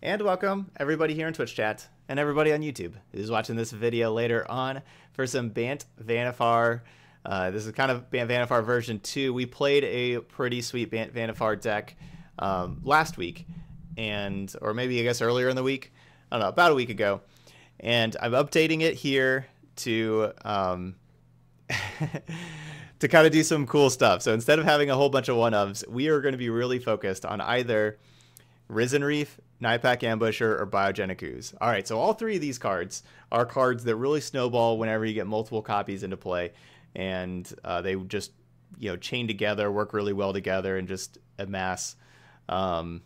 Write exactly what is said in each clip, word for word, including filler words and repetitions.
And welcome everybody here in Twitch chat and everybody on YouTube who's watching this video later on for some Bant Vannifar. Uh, this is kind of Bant Vannifar version two. We played a pretty sweet Bant Vannifar deck um, last week, and or maybe I guess earlier in the week. I don't know, about a week ago. And I'm updating it here to um, to kind of do some cool stuff. So instead of having a whole bunch of one-ofs, we are going to be really focused on either Risen Reef, Nightpack Ambusher, or Biogenic Ooze. All right, so all three of these cards are cards that really snowball whenever you get multiple copies into play, and uh, they just, you know, chain together, work really well together, and just amass um,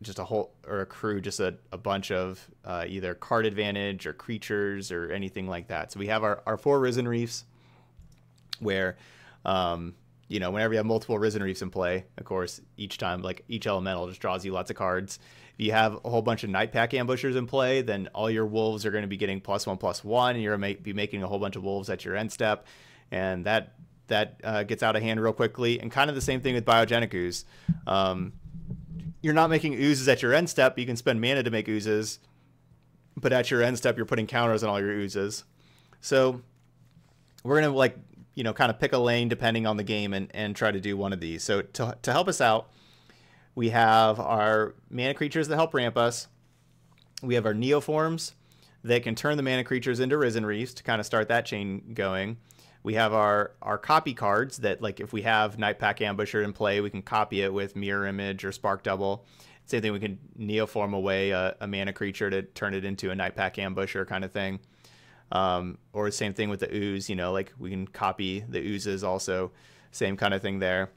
just a whole, or accrue just a, a bunch of uh, either card advantage or creatures or anything like that. So we have our, our four Risen Reefs, where um, you know, whenever you have multiple Risen Reefs in play, of course, each time, like, each elemental just draws you lots of cards. If you have a whole bunch of Nightpack Ambushers in play, then all your wolves are going to be getting plus one, plus one, and you're going to be making a whole bunch of wolves at your end step, and that that uh, gets out of hand real quickly. And kind of the same thing with Biogenic Ooze. Um, you're not making oozes at your end step. You can spend mana to make oozes, but at your end step, you're putting counters on all your oozes. So we're going to, like, you know, kind of pick a lane depending on the game and, and try to do one of these. So to, to help us out, we have our mana creatures that help ramp us. We have our Neoforms that can turn the mana creatures into Risen Reefs to kind of start that chain going. We have our, our copy cards that, like, if we have Nightpack Ambusher in play, we can copy it with Mirror Image or Spark Double. Same thing, we can Neoform away a, a mana creature to turn it into a Nightpack Ambusher kind of thing. Um, or same thing with the ooze, you know, like, we can copy the oozes also, same kind of thing there.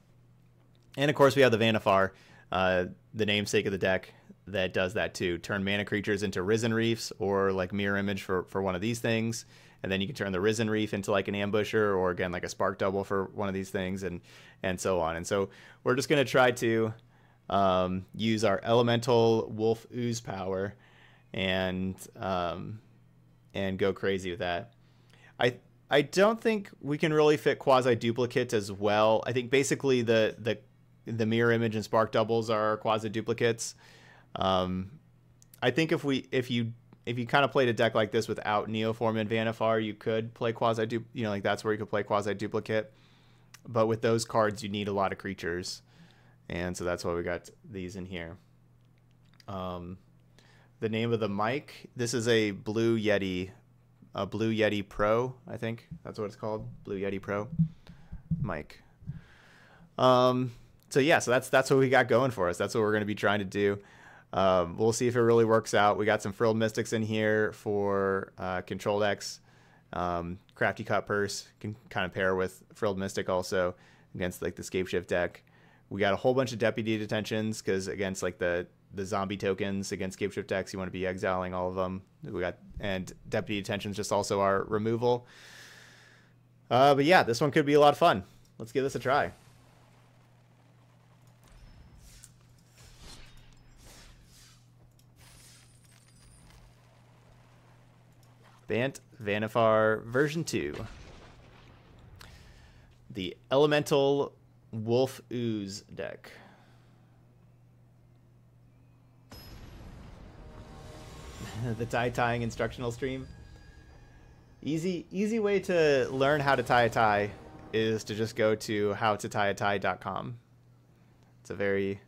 And of course we have the Vannifar, uh, the namesake of the deck, that does that too. Turn mana creatures into Risen Reefs or like Mirror Image for, for one of these things. And then you can turn the Risen Reef into like an Ambusher or again, like a Spark Double for one of these things, and, and so on. And so we're just going to try to, um, use our elemental wolf ooze power and, um, and go crazy with that. I I don't think we can really fit quasi duplicates as well. I think basically the the the Mirror Image and Spark Doubles are quasi duplicates. Um, I think if we if you if you kind of played a deck like this without Neoform and Vannifar, you could play quasi du you know like that's where you could play quasi duplicate. But with those cards, you need a lot of creatures, and so that's why we got these in here. Um, The name of the mic, this is a Blue Yeti, a Blue Yeti Pro, I think that's what it's called, Blue Yeti Pro mic. Um, so yeah, so that's that's what we got going for us. That's what we're going to be trying to do. Um, we'll see if it really works out. We got some Frilled Mystics in here for uh, control decks. Um, Crafty Cutpurse can kind of pair with Frilled Mystic also against like the Scapeshift deck. We got a whole bunch of Deputy Detentions because against like the the zombie tokens against Scapeshift decks, you want to be exiling all of them. We got, and Deputy Detention is just also our removal. Uh, but yeah, this one could be a lot of fun. Let's give this a try. Bant Vannifar version two. The Elemental Wolf Ooze deck. The tie-tying instructional stream. Easy easy way to learn how to tie a tie is to just go to how to tie a tie dot com. It's a very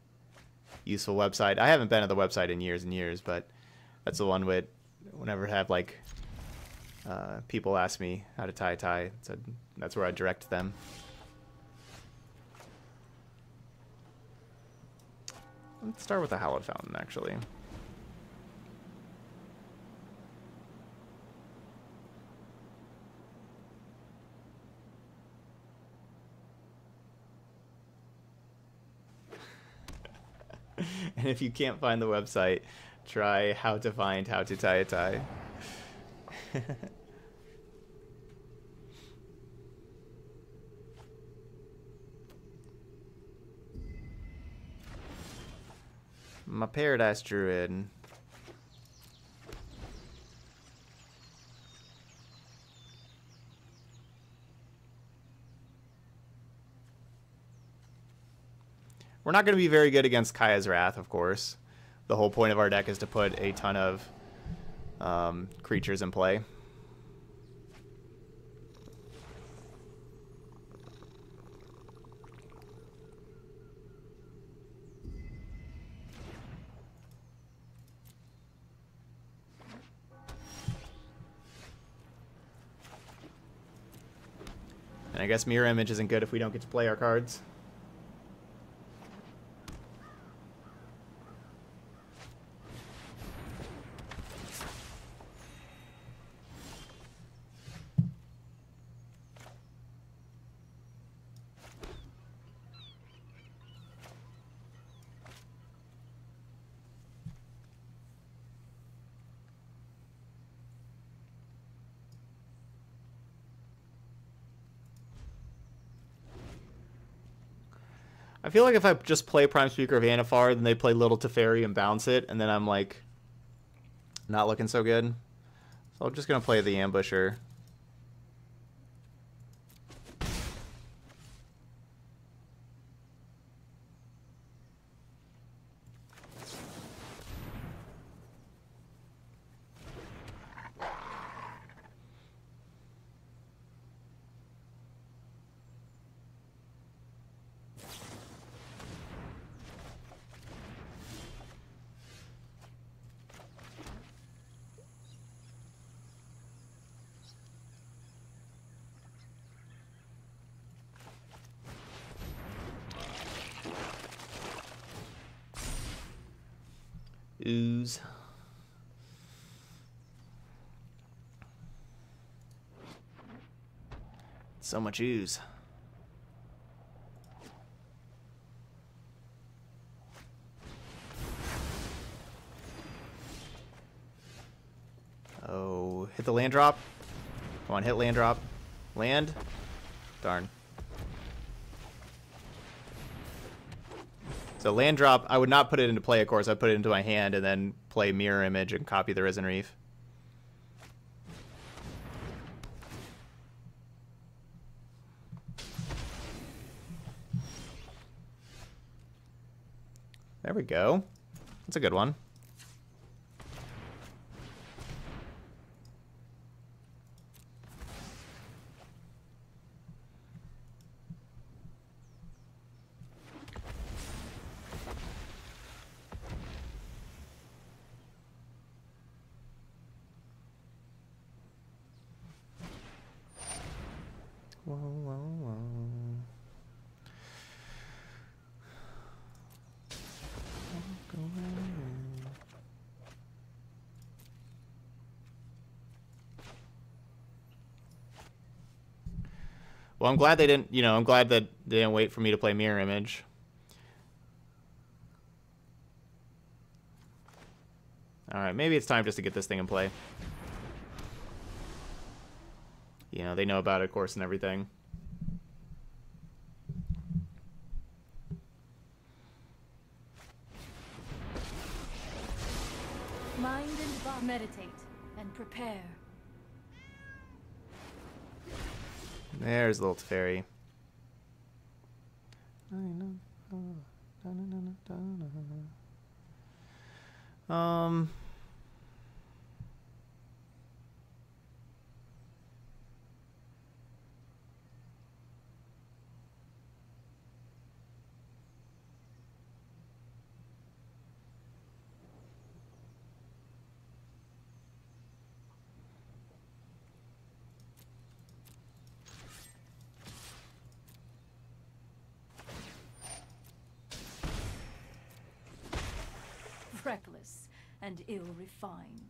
useful website. I haven't been to the website in years and years, but that's the one with whenever I have like uh, people ask me how to tie a tie, so that's where I direct them. Let's start with the Hallowed Fountain, actually. And if you can't find the website, try how to find how to tie a tie. My Paradise Druid. We're not going to be very good against Kaya's Wrath, of course. the whole point of our deck is to put a ton of um, creatures in play. And I guess Mirror Image isn't good if we don't get to play our cards. I feel like if I just play Prime Speaker Vannifar, then they play Little Teferi and bounce it, and then I'm like not looking so good. So I'm just gonna play the Ambusher. Ooze. So much ooze. Oh, hit the land drop. Come on, hit land drop. Land. Darn. So land drop, I would not put it into play, of course. I'd put it into my hand and then play Mirror Image and copy the Risen Reef. There we go. That's a good one. Whoa, whoa, whoa. Well, I'm glad they didn't, you know, I'm glad that they didn't wait for me to play Mirror Image. All right, maybe it's time just to get this thing in play. You know, they know about it, of course, and everything. Mind and body. Meditate and prepare. There's Little Teferi. Um... Reckless and ill-refined.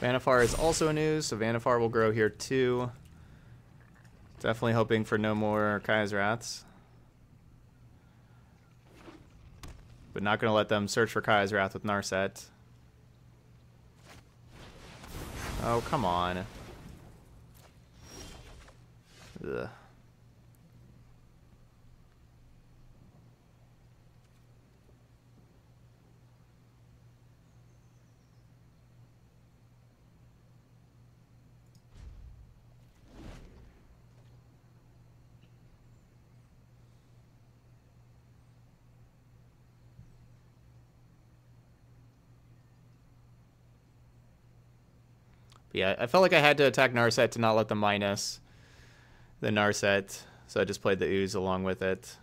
Vannifar is also a news, so Vannifar will grow here too. Definitely hoping for no more Kaya's Wraths. But not going to let them search for Kaya's Wrath with Narset. Oh, come on. Ugh. But yeah, I felt like I had to attack Narset to not let them minus the Narset, so I just played the Ooze along with it.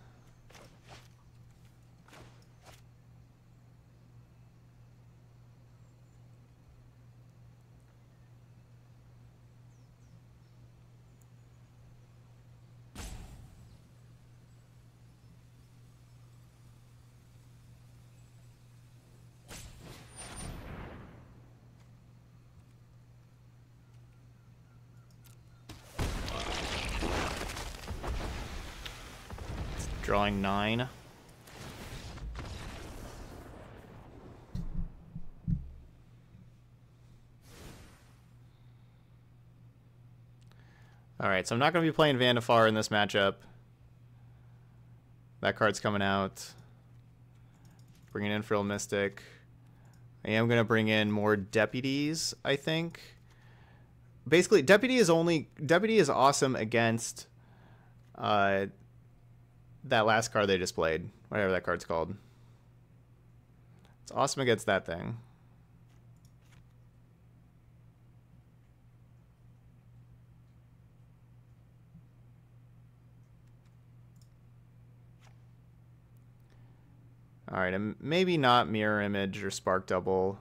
Drawing nine. Alright, so I'm not going to be playing Vannifar in this matchup. That card's coming out. Bringing in Frilled Mystic. I am going to bring in more Deputies, I think. Basically, Deputy is only... Deputy is awesome against... Uh... that last card they displayed, whatever that card's called. It's awesome against that thing. All right, and maybe not Mirror Image or Spark Double.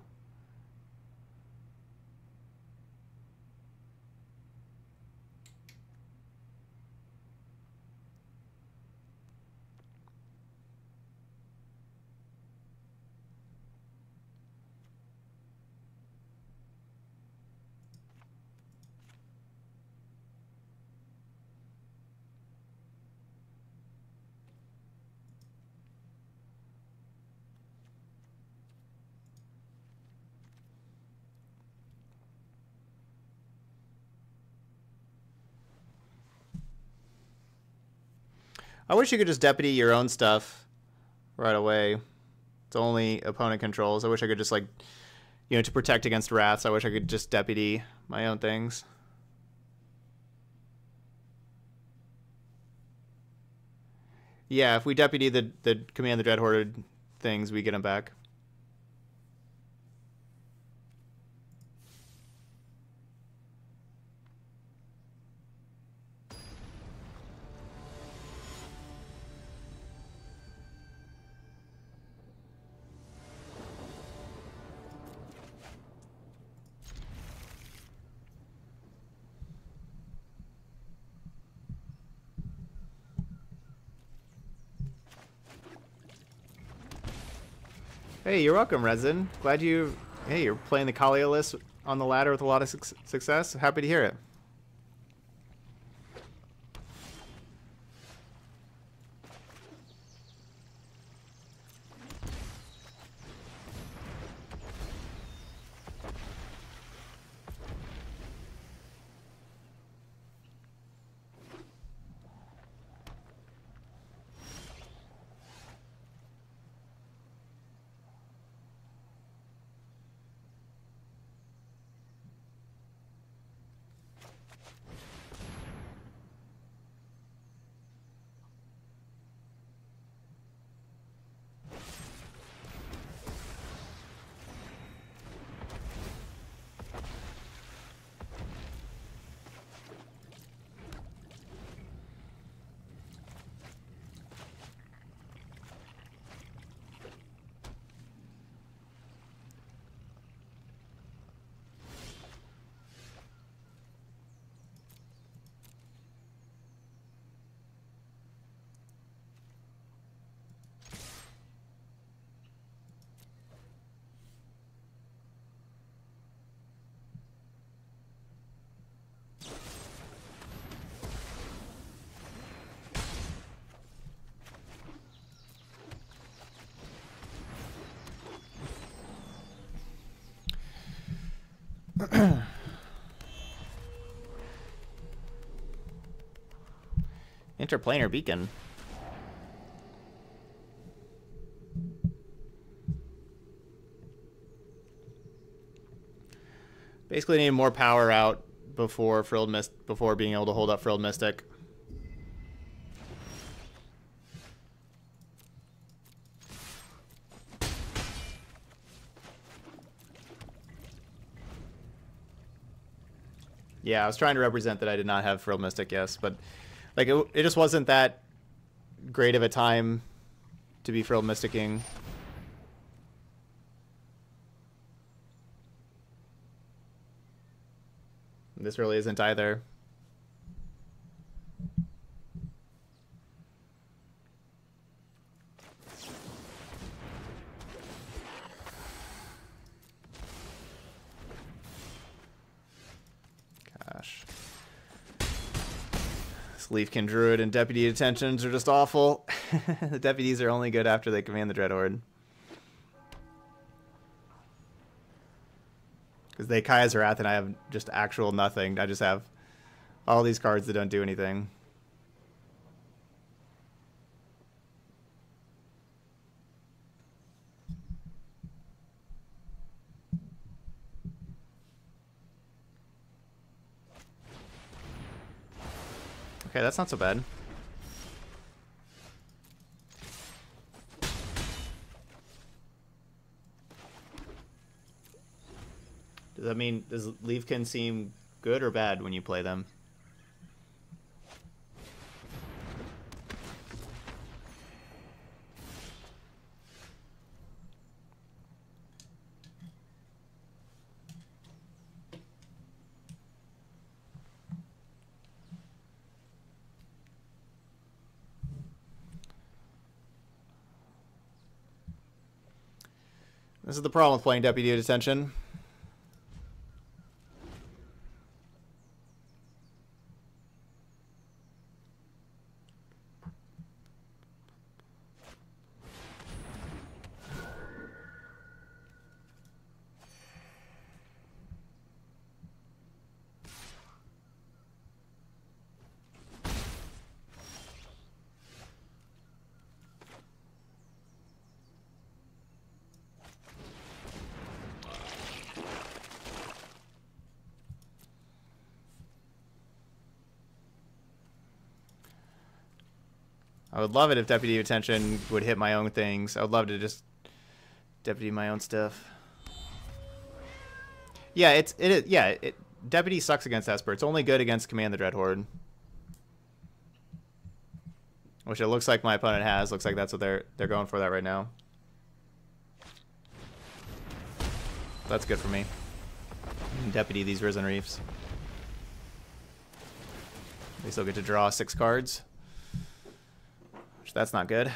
I wish you could just deputy your own stuff right away. It's only opponent controls. I wish I could just, like, you know, to protect against wraths, I wish I could just deputy my own things. Yeah, if we deputy the, the Command the Dreadhorde things, we get them back. Hey, you're welcome, Resin. Glad you... Hey, you're playing the Kalia list on the ladder with a lot of su success. Happy to hear it. Interplanar Beacon. Basically need more power out before Frilled Mist before being able to hold up Frilled Mystic. Yeah, I was trying to represent that I did not have Frilled Mystic, yes, but like it, it just wasn't that great of a time to be Frilled Mysticking. This really isn't either. Gosh. This Leafkin Druid and Deputy Detentions are just awful. The deputies are only good after they command the Dreadhorde. Because they Kaya's Wrath and I have just actual nothing. I just have all these cards that don't do anything. Okay, that's not so bad. I mean, does Leafkin seem good or bad when you play them? This is the problem with playing Deputy of Detention. I would love it if Deputy of Attention would hit my own things. I would love to just deputy my own stuff. Yeah, it's it is yeah, it deputy sucks against Esper. It's only good against Command the Dreadhorde. Which it looks like my opponent has. Looks like that's what they're they're going for that right now. That's good for me. Deputy these Risen Reefs. They still get to draw six cards. That's not good.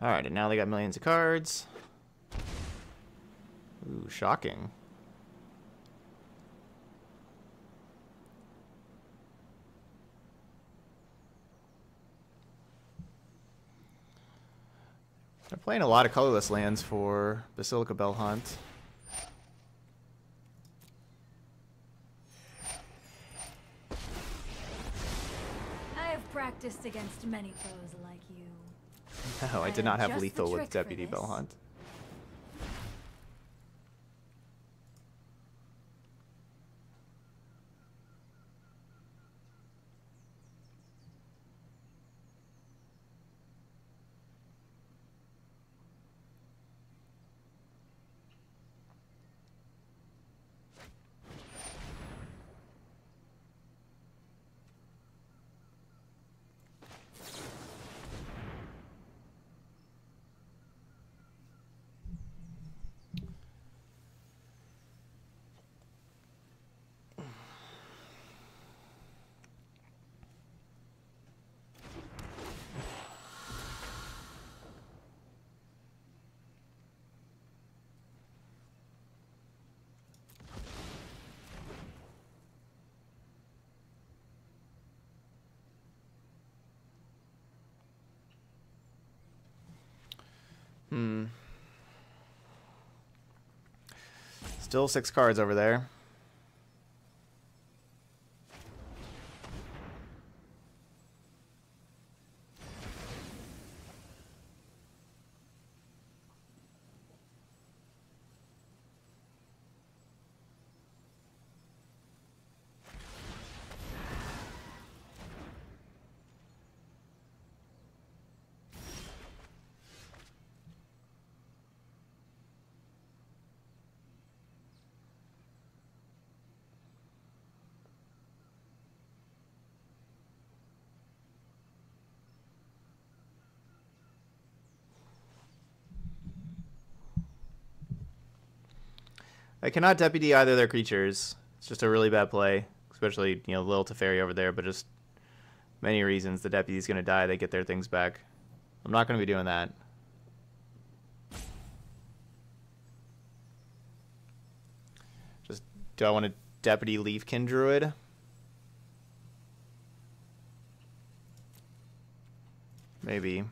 Alright, and now they got millions of cards. Ooh, shocking. They're playing a lot of colorless lands for Basilica Bell-Haunt. I have practiced against many foes like you. No, I did not have lethal with Deputy Bell-Haunt. Hmm. Still six cards over there. I cannot deputy either of their creatures. It's just a really bad play, especially, you know, little Teferi over there, but just many reasons. The deputy's going to die. They get their things back. I'm not going to be doing that. Just, do I want to deputy Leafkin Druid? Maybe.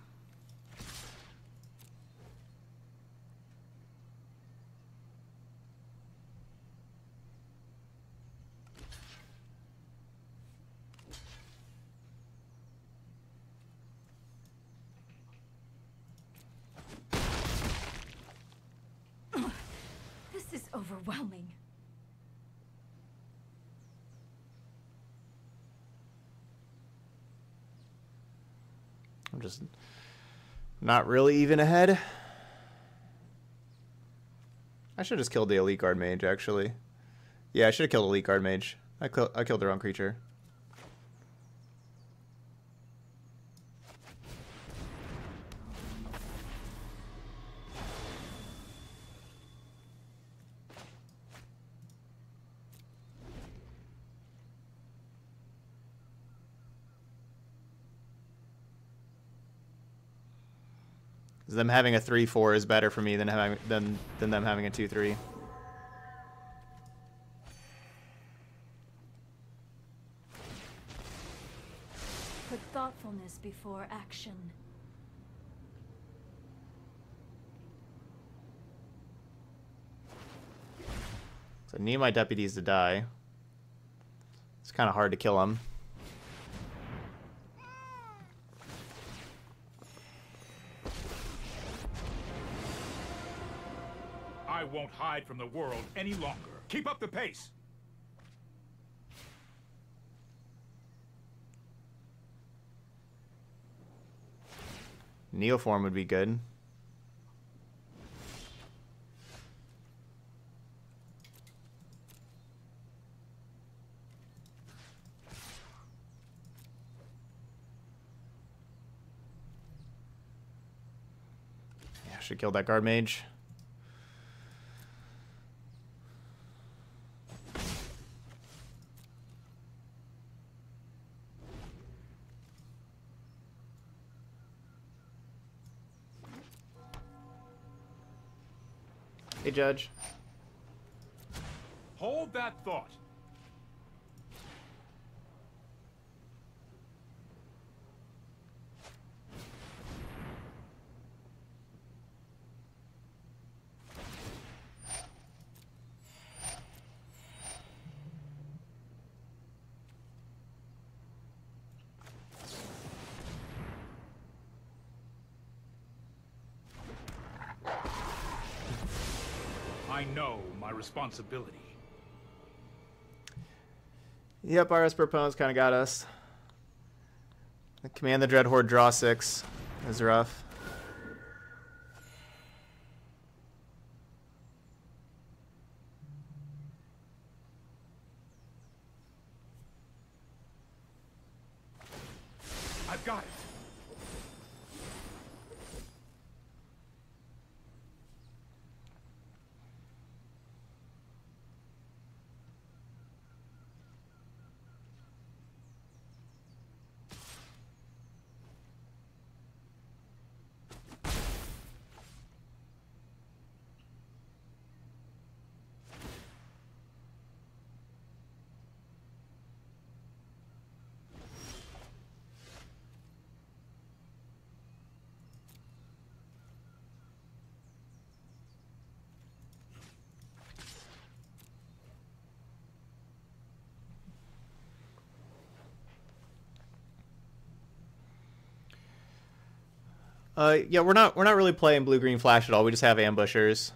Overwhelming. I'm just not really even ahead. I should have just killed the Elite Guard Mage, actually. Yeah, I should have killed Elite Guard Mage. I, kill I killed the wrong creature. Them having a three four is better for me than having than than them having a two three. Put thoughtfulness before action. So I need my deputies to die. It's kind of hard to kill them. I won't hide from the world any longer. Keep up the pace. Neoform would be good. Yeah, I should kill that guard mage. Judge. Hold that thought. I know my responsibility. Yep, R S Proponents kind of got us. The Command the Dreadhorde draw six is rough. I've got it. Uh, yeah, we're not we're not really playing blue green flash at all. We just have ambushers.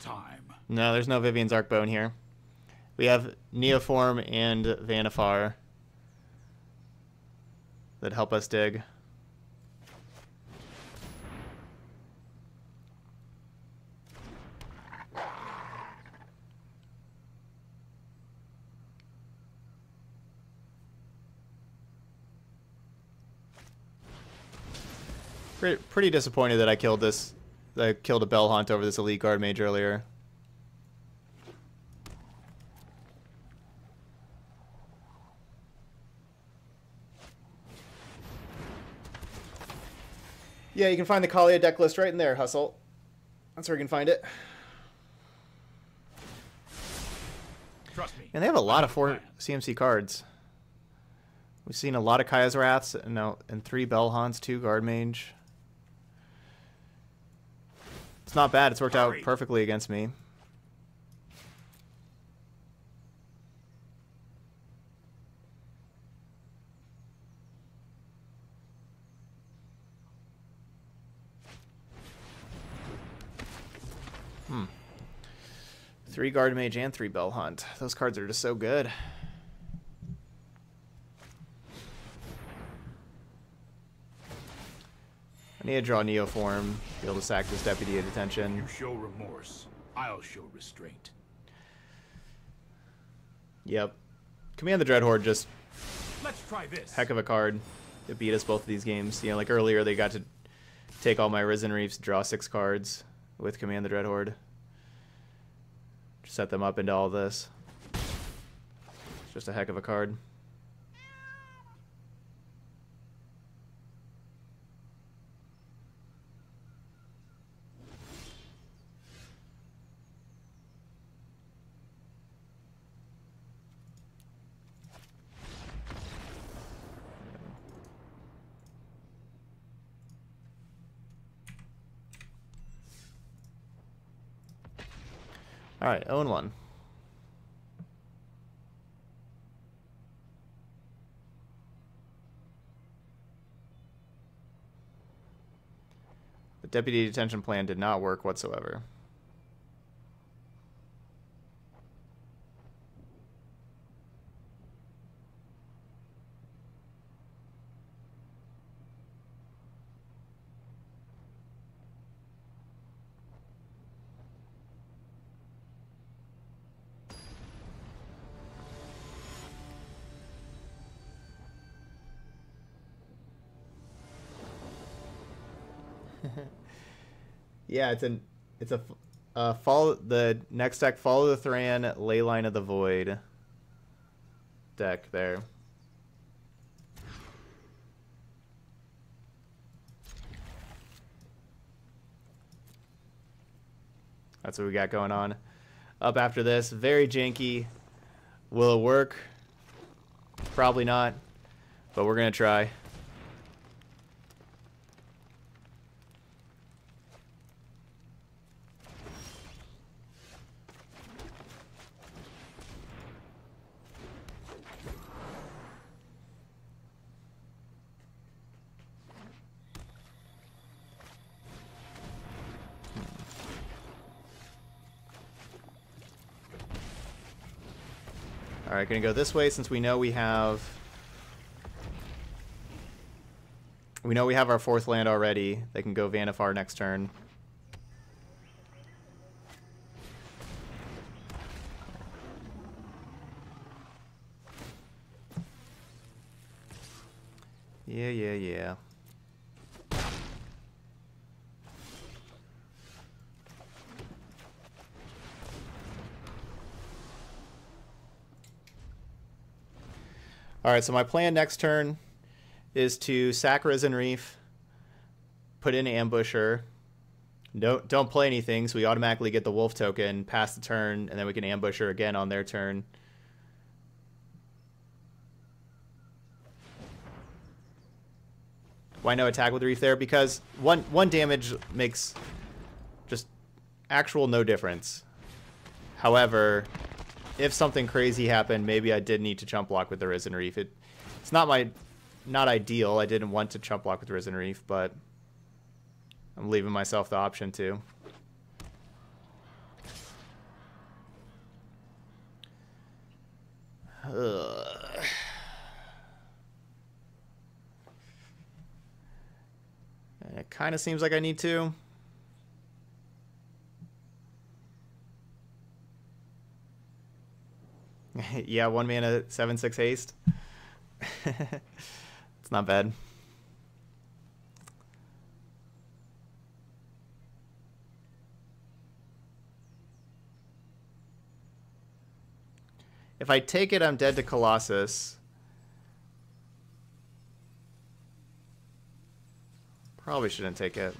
Time. No, there's no Vivian's Arcbone here. We have Neoform and Vannifar that help us dig. Pretty, pretty disappointed that I killed this. I killed a Bell-Haunt over this Elite Guard Mage earlier. Yeah, you can find the Kalia deck list right in there, Hustle. That's where you can find it. Trust me. And they have a lot of four C M C cards. We've seen a lot of Kaya's Wraths no, and three Bell-Haunts, two Guard Mage. It's not bad. It's worked out perfectly against me. Hmm. Three Guard Mage and three Bell Hunt. Those cards are just so good. I need to draw Neoform, be able to sack this Deputy of Detention. You show remorse, I'll show restraint. Yep. Command the Dreadhorde, just Let's try this. Heck of a card. It beat us both of these games. You know, like earlier they got to take all my Risen Reefs, draw six cards with Command the Dreadhorde. Just set them up into all this. It's just a heck of a card. All right, oh and one. The Deputy Detention plan did not work whatsoever. Yeah, it's an it's a uh, follow the next deck. Follow the Thran, Leyline of the Void deck there. That's what we got going on. Up after this, very janky. Will it work? Probably not, but we're gonna try. Alright, gonna go this way since we know we have we know we have our fourth land already. They can go Vannifar next turn. Yeah, yeah, yeah. Alright, so my plan next turn is to sack Risen Reef, put in Ambusher. No, don't play anything, so we automatically get the wolf token, pass the turn, and then we can ambush her again on their turn. Why no attack with Reef there? Because one one damage makes just actual no difference. However, if something crazy happened, maybe I did need to chump block with the Risen Reef. It, it's not my not ideal. I didn't want to chump block with Risen Reef, but I'm leaving myself the option to. Ugh. And it kind of seems like I need to. Yeah, one mana, seven six haste. It's not bad. If I take it, I'm dead to Colossus. Probably shouldn't take it.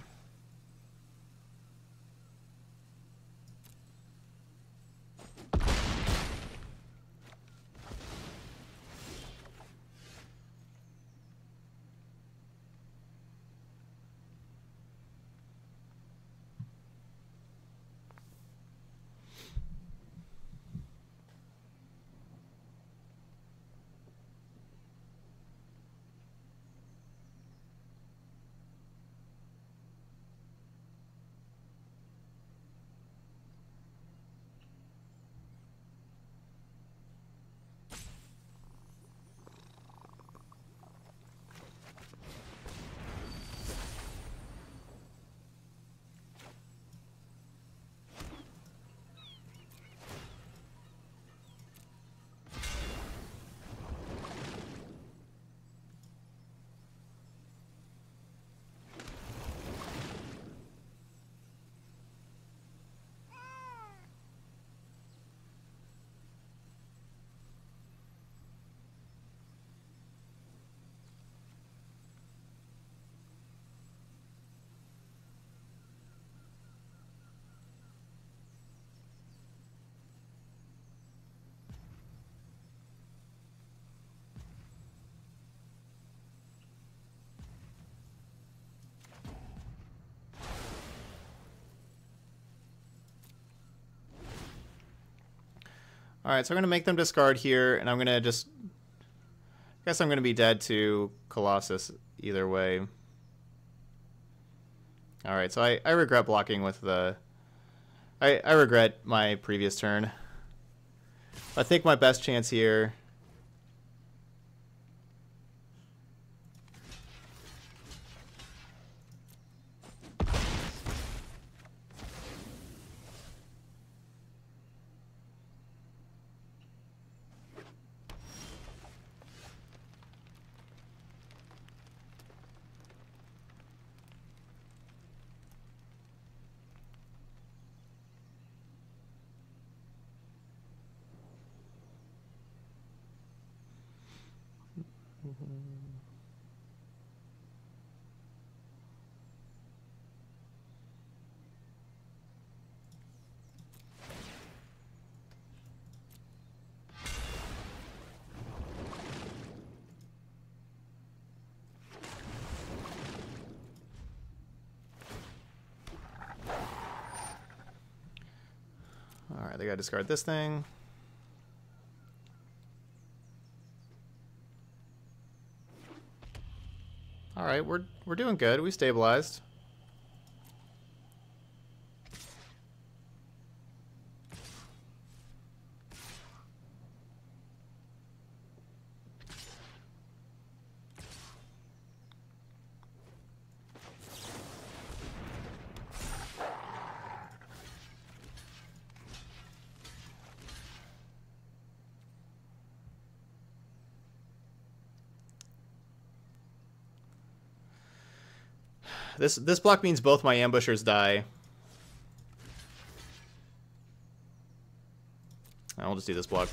All right, so I'm going to make them discard here, and I'm going to just... I guess I'm going to be dead to Colossus either way. All right, so I, I regret blocking with the... I, I regret my previous turn. I think my best chance here... Alright, they gotta discard this thing. Alright, we're we're doing good. We stabilized. This this block means both my ambushers die. I'll just do this block.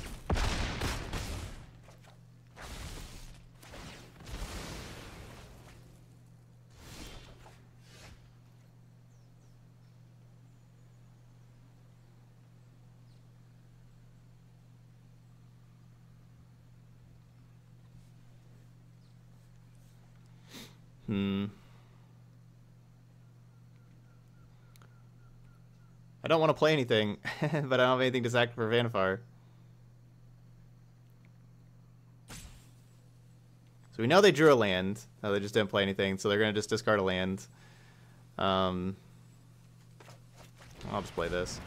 Hmm. I don't want to play anything, but I don't have anything to sack for Vannifar. So we know they drew a land. No, they just didn't play anything, so they're going to just discard a land. Um, I'll just play this.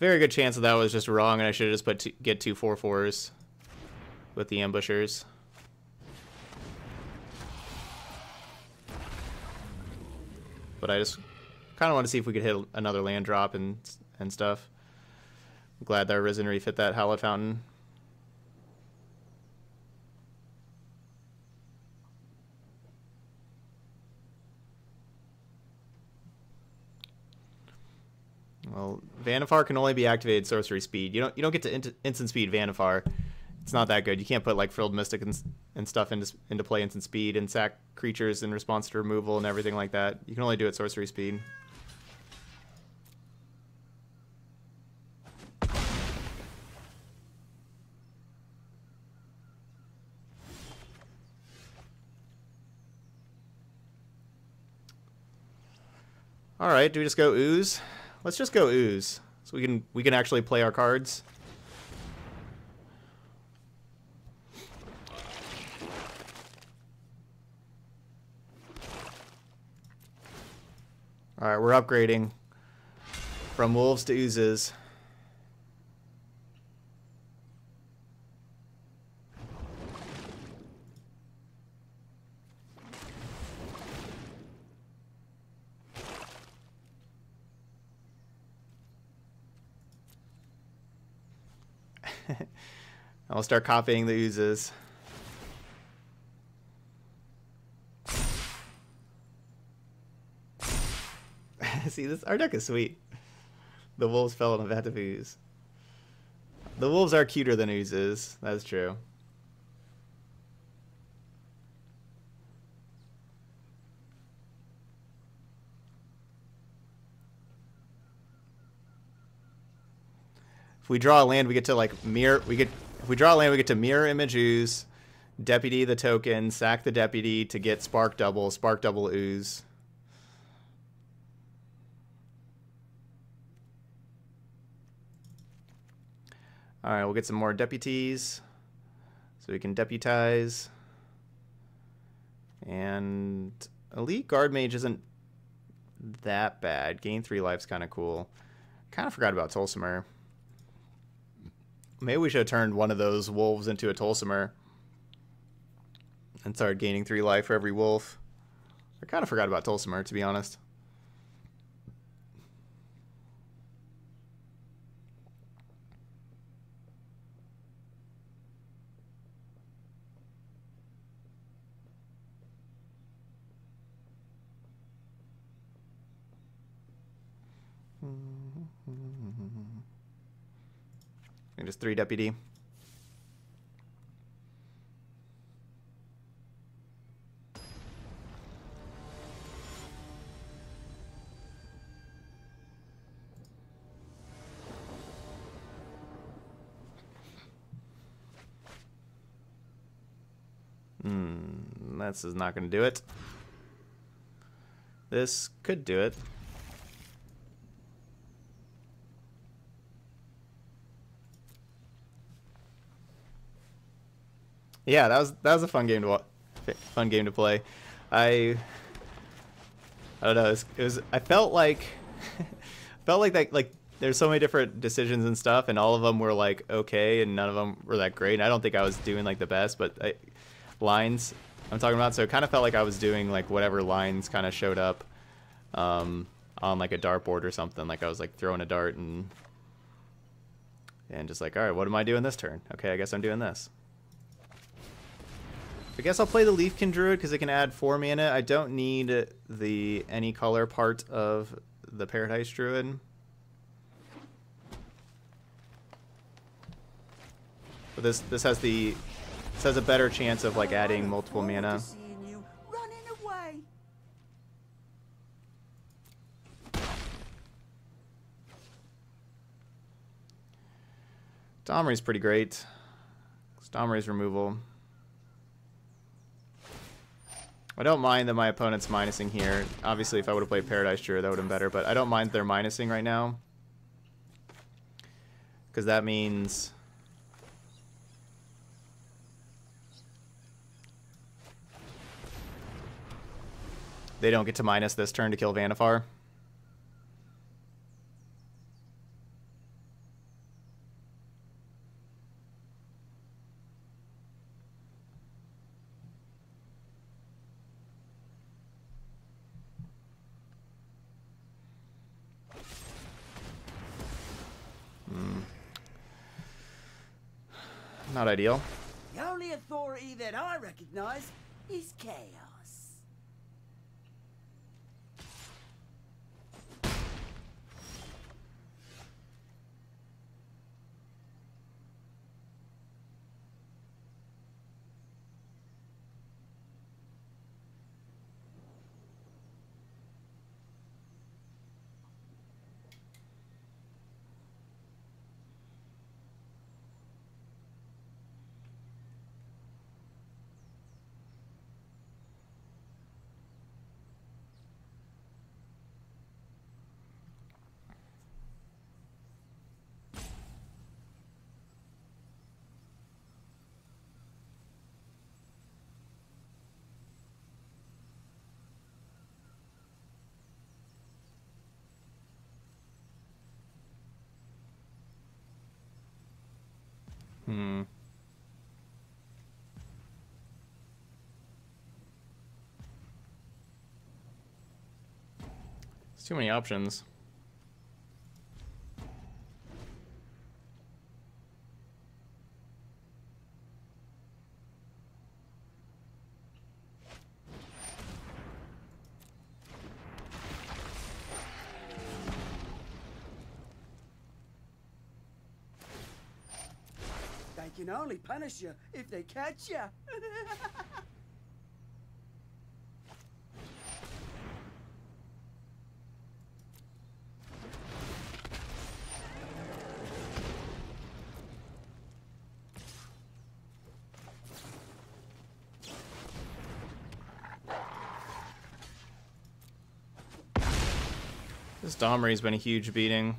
Very good chance that that was just wrong, and I should have just put two, get two four fours with the ambushers. But I just kind of want to see if we could hit another land drop and and stuff. I'm glad that our Risen Reef hit that Hallowed Fountain. Well, Vannifar can only be activated sorcery speed. You don't you don't get to int instant speed Vannifar. It's not that good. You can't put like Frilled Mystic and, and stuff into into play instant speed and sack creatures in response to removal and everything like that. You can only do it sorcery speed. All right, do we just go ooze? Let's just go ooze, so we can we can actually play our cards. All right, we're upgrading from wolves to oozes. I'll start copying the oozes. See, this our deck is sweet. The wolves fell in a vat of ooze. The wolves are cuter than oozes. That's true. If we draw a land, we get to like mirror. We get. If we draw a land, we get to Mirror Image Ooze, Deputy the token, sack the Deputy to get Spark Double, Spark Double Ooze. All right, we'll get some more Deputies, so we can deputize. And Elite Guard Mage isn't that bad. Gain three life's kind of cool. Kind of forgot about Tolsimir. Maybe we should have turned one of those wolves into a Tolsimir and started gaining three life for every wolf. I kind of forgot about Tolsimir, to be honest. And just three deputy. Hmm, this is not going to do it. This could do it. Yeah, that was that was a fun game to fun game to play. I I don't know. It was, it was I felt like felt like that like there's so many different decisions and stuff, and all of them were like okay, and none of them were that great. And I don't think I was doing like the best, but I, lines I'm talking about. So it kind of felt like I was doing like whatever lines kind of showed up um, on like a dartboard or something. Like I was like throwing a dart and and just like all right, what am I doing this turn? Okay, I guess I'm doing this. I guess I'll play the Leafkin Druid because it can add four mana. I don't need the any color part of the Paradise Druid. But this this has the this has a better chance of like adding multiple mana. Domri's pretty great. It's Domri's removal. I don't mind that my opponent's minusing here. Obviously, if I would have played Paradise Druid, that would have been better, but I don't mind they're minusing right now. Because that means... they don't get to minus this turn to kill Vannifar. Not ideal. The only authority that I recognize is chaos. Hmm. There's too many options. Can only punish you if they catch you. This Domri's been a huge beating.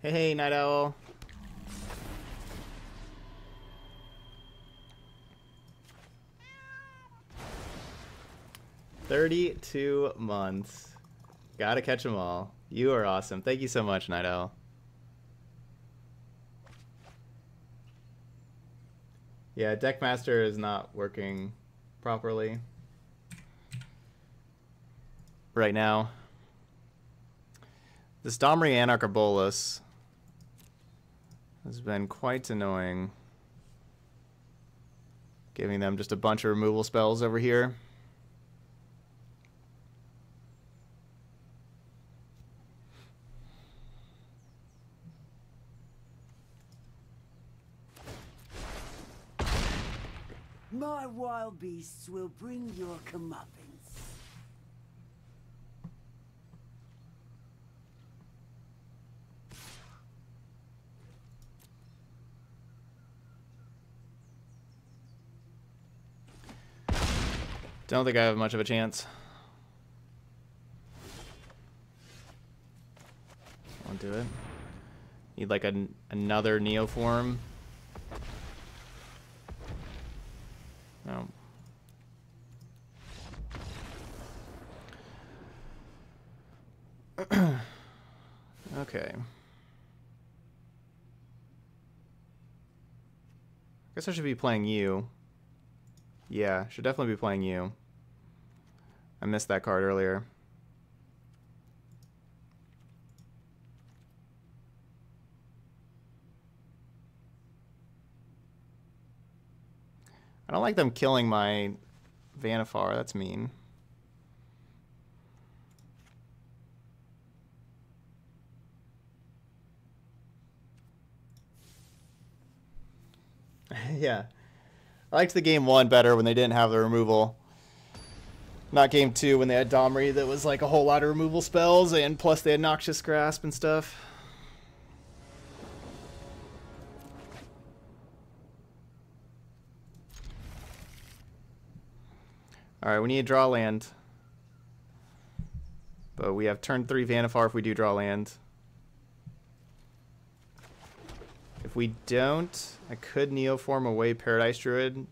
Hey, hey, Night Owl. thirty-two months. Gotta catch them all. You are awesome. Thank you so much, Night Owl. Yeah, Deckmaster is not working properly right now. This Domri Anarch of Bolas has been quite annoying. Giving them just a bunch of removal spells over here. My wild beasts will bring your comeuppance. Don't think I have much of a chance. Won't do it. Need like an, another Neoform. No. Okay. I guess I should be playing you. Yeah, should definitely be playing you. I missed that card earlier. I don't like them killing my Vannifar. That's mean. Yeah. I liked the game one better when they didn't have the removal. Not game two when they had Domri that was like a whole lot of removal spells, and plus they had Noxious Grasp and stuff. Alright, we need to draw land. But we have turn three Vannifar if we do draw land. If we don't, I could Neoform away Paradise Druid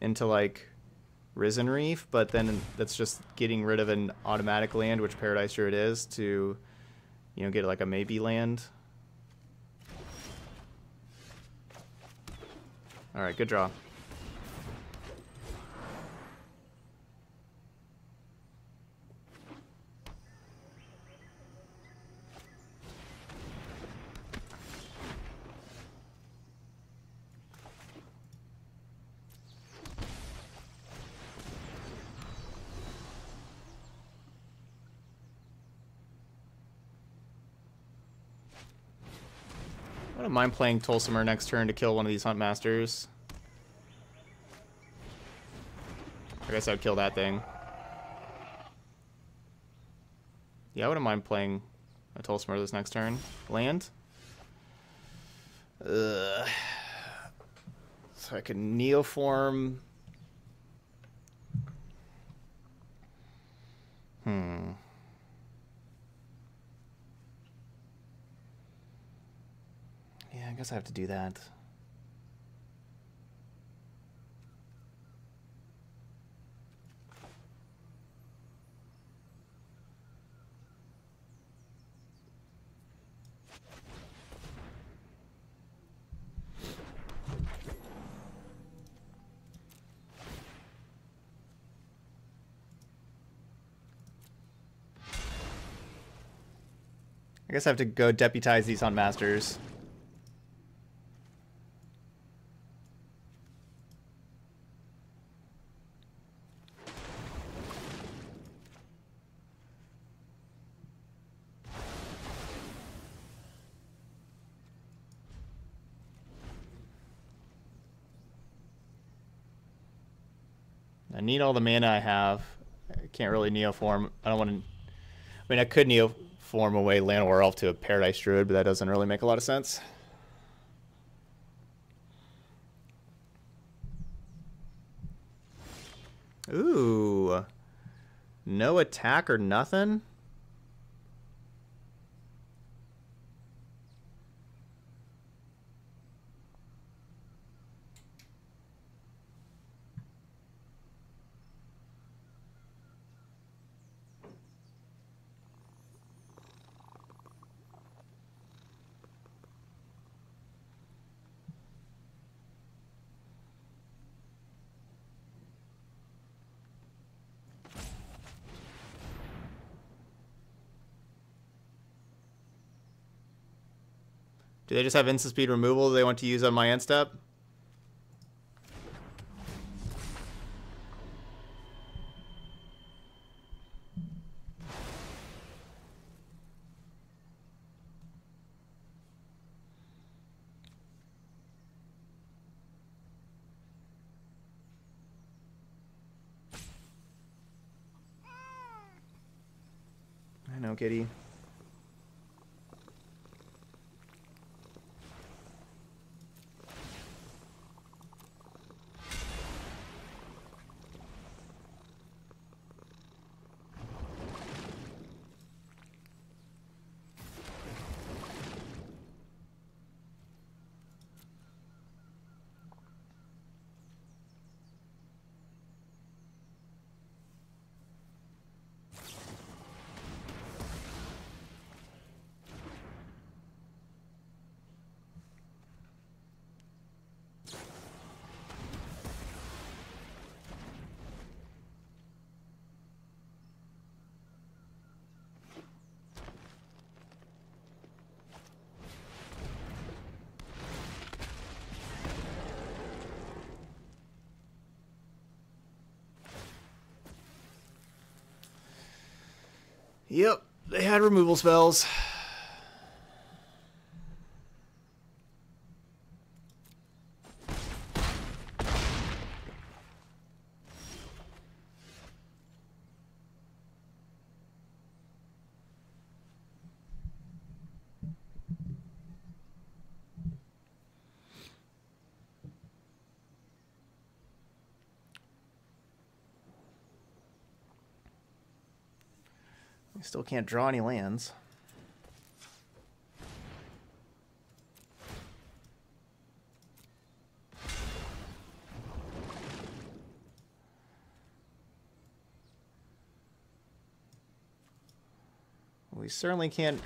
into like Risen Reef, but then that's just getting rid of an automatic land, which Paradise Druid is, to, you know, get like a maybe land. Alright, good draw. I don't mind playing Tolsimir next turn to kill one of these Huntmasters. I guess I would kill that thing. Yeah, I wouldn't mind playing a Tolsimir this next turn. Land. Ugh. So I can Neoform. Hmm. I guess I have to do that. I guess I have to go deputize these on masters. I need all the mana I have. I can't really Neoform. I don't want to... I mean, I could Neoform away Llanowar Elf to a Paradise Druid, but that doesn't really make a lot of sense. Ooh. No attack or nothing? Do they just have instant speed removal they want to use on my end step? I know, kitty. Yep, they had removal spells. Still can't draw any lands. We certainly can't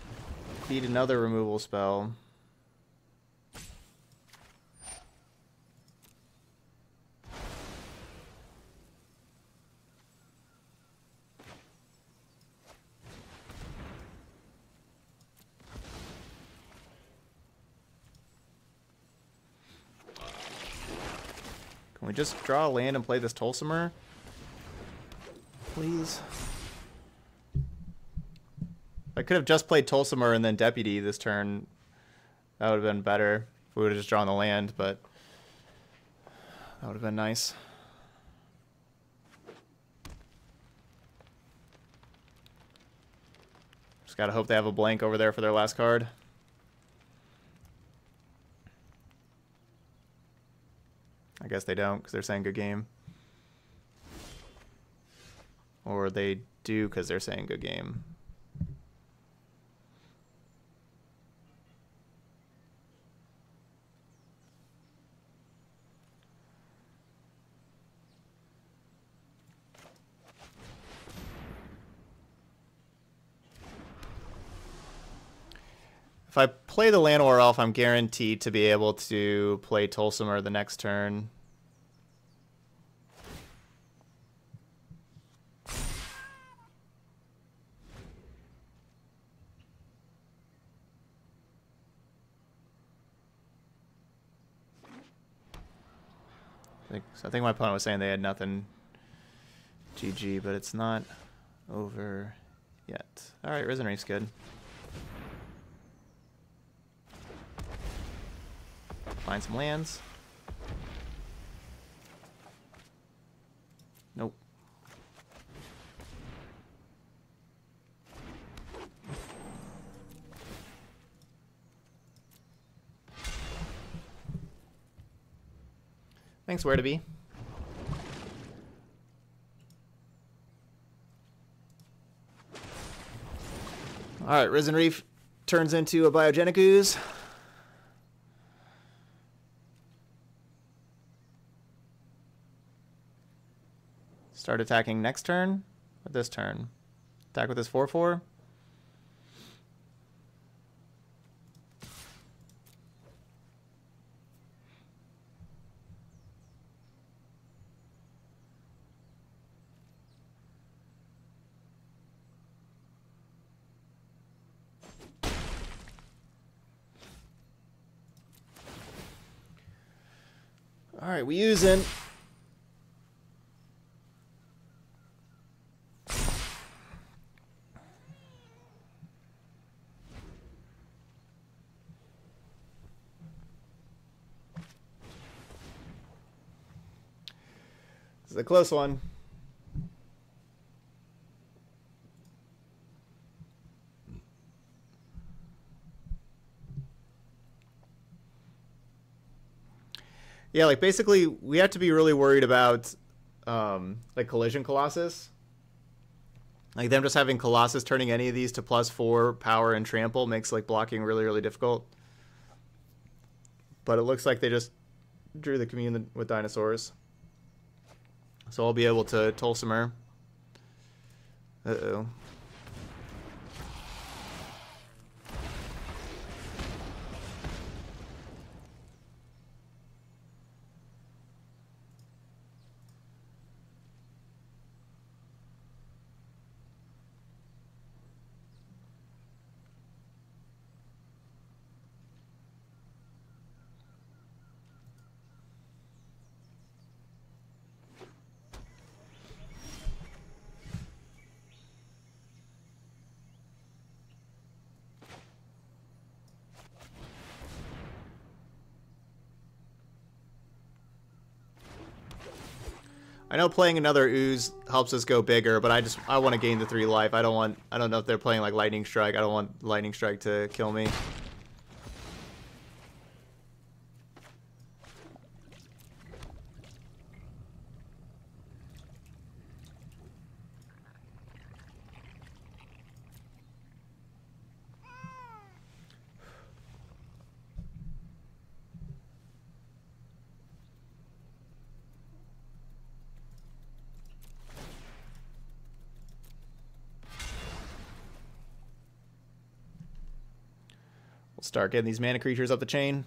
beat another removal spell. Just draw a land and play this Tolsimir, please. I could have just played Tolsimir and then Deputy this turn. That would have been better if we would have just drawn the land, but that would have been nice. Just gotta hope they have a blank over there for their last card. I guess they don't, because they're saying good game. Or they do, because they're saying good game. If I play the Llanowar Elf, I'm guaranteed to be able to play Tolsimir the next turn. I think, so I think my opponent was saying they had nothing. G G, but it's not over yet. All right, Risen Reef's good. Find some lands. Nope. Thanks, where to be. All right, Risen Reef turns into a Biogenic Ooze. Start attacking next turn or this turn. Attack with this four four. All right, we using a close one. Yeah, like basically we have to be really worried about um, like Collision Colossus. Like them just having Colossus turning any of these to plus four power and trample makes like blocking really, really difficult. But it looks like they just drew the commune with dinosaurs. So I'll be able to Tolsimir. Uh-oh. I know playing another ooze helps us go bigger, but I just I want to gain the three life. I don't want I don't know if they're playing like lightning strike. I don't want lightning strike to kill me. Start getting these mana creatures up the chain.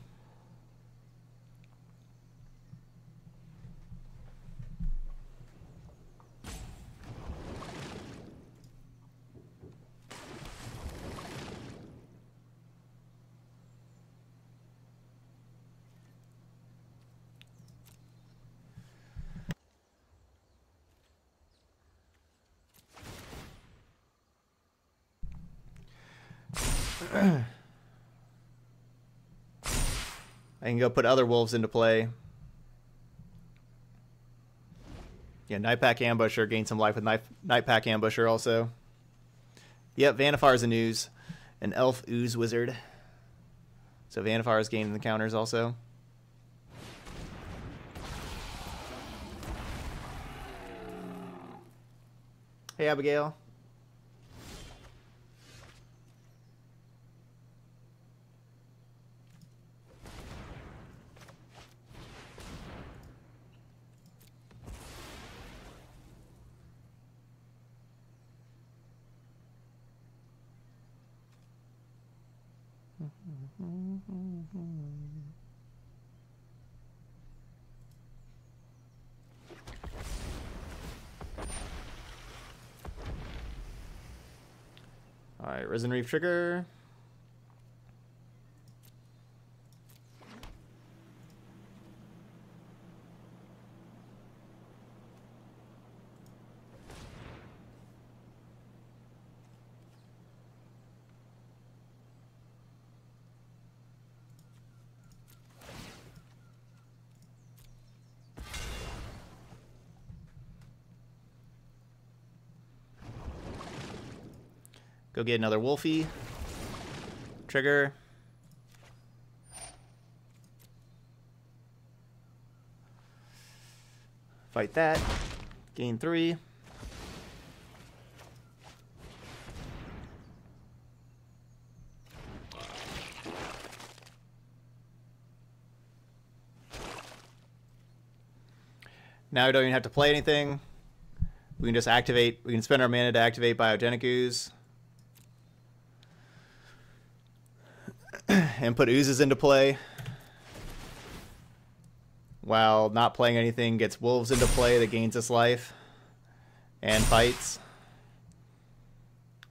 I can go put other wolves into play. Yeah, Nightpack Ambusher. Gain some life with Night Nightpack Ambusher also. Yep, Vannifar is an ooze. An elf ooze wizard. So Vannifar is gaining the counters also. Hey, Abigail. Alright, Risen Reef trigger. Go get another Wolfie. Trigger. Fight that. Gain three. Now we don't even have to play anything. We can just activate. We can spend our mana to activate Biogenic Ooze. And put oozes into play. While not playing anything, gets wolves into play that gains us life. And fights.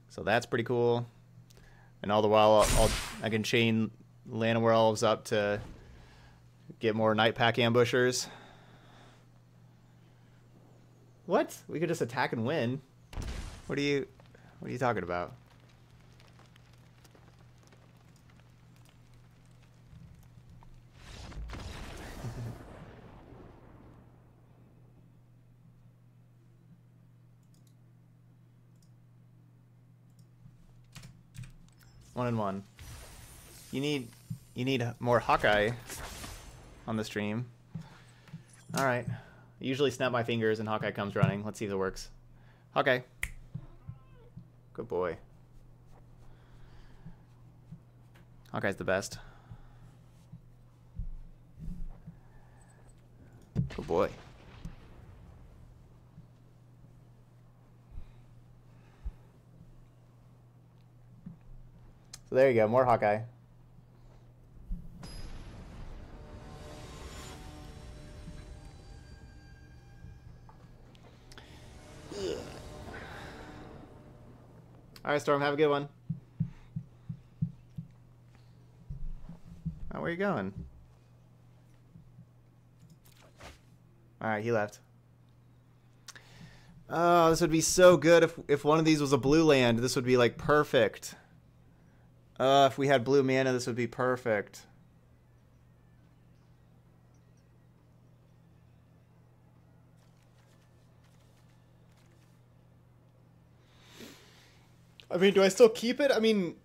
So that's pretty cool. And all the while, I'll, I'll, I can chain Llanowar Elves up to get more Nightpack Ambushers. What? We could just attack and win. What are you, what are you talking about? One and one. You need you need more Hawkeye on the stream. All right. I usually snap my fingers and Hawkeye comes running. Let's see if it works. Hawkeye. Good boy. Hawkeye's the best. Good boy. So there you go, more Hawkeye. Yeah. All right, Storm, have a good one. Oh, where are you going? All right, he left. Oh, this would be so good if if one of these was a blue land. This would be like perfect. Uh, if we had blue mana, this would be perfect. I mean, do I still keep it? I mean,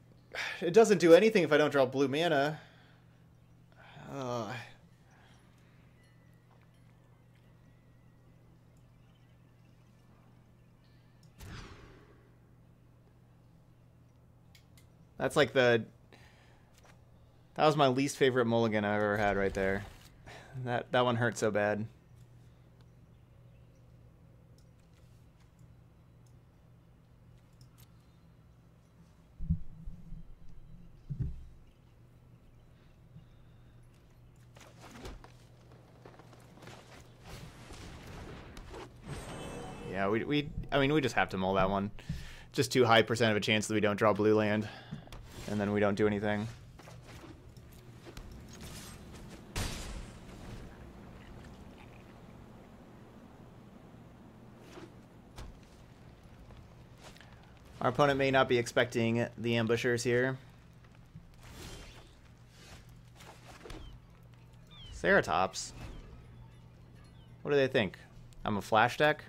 it doesn't do anything if I don't draw blue mana. Uh... That's like the... That was my least favorite mulligan I've ever had right there. That, that one hurt so bad. Yeah, we, we, I mean, we just have to mull that one. Just too high percent of a chance that we don't draw blue land. And then we don't do anything. Our opponent may not be expecting the ambushers here. Ceratops. What do they think? I'm a flash deck?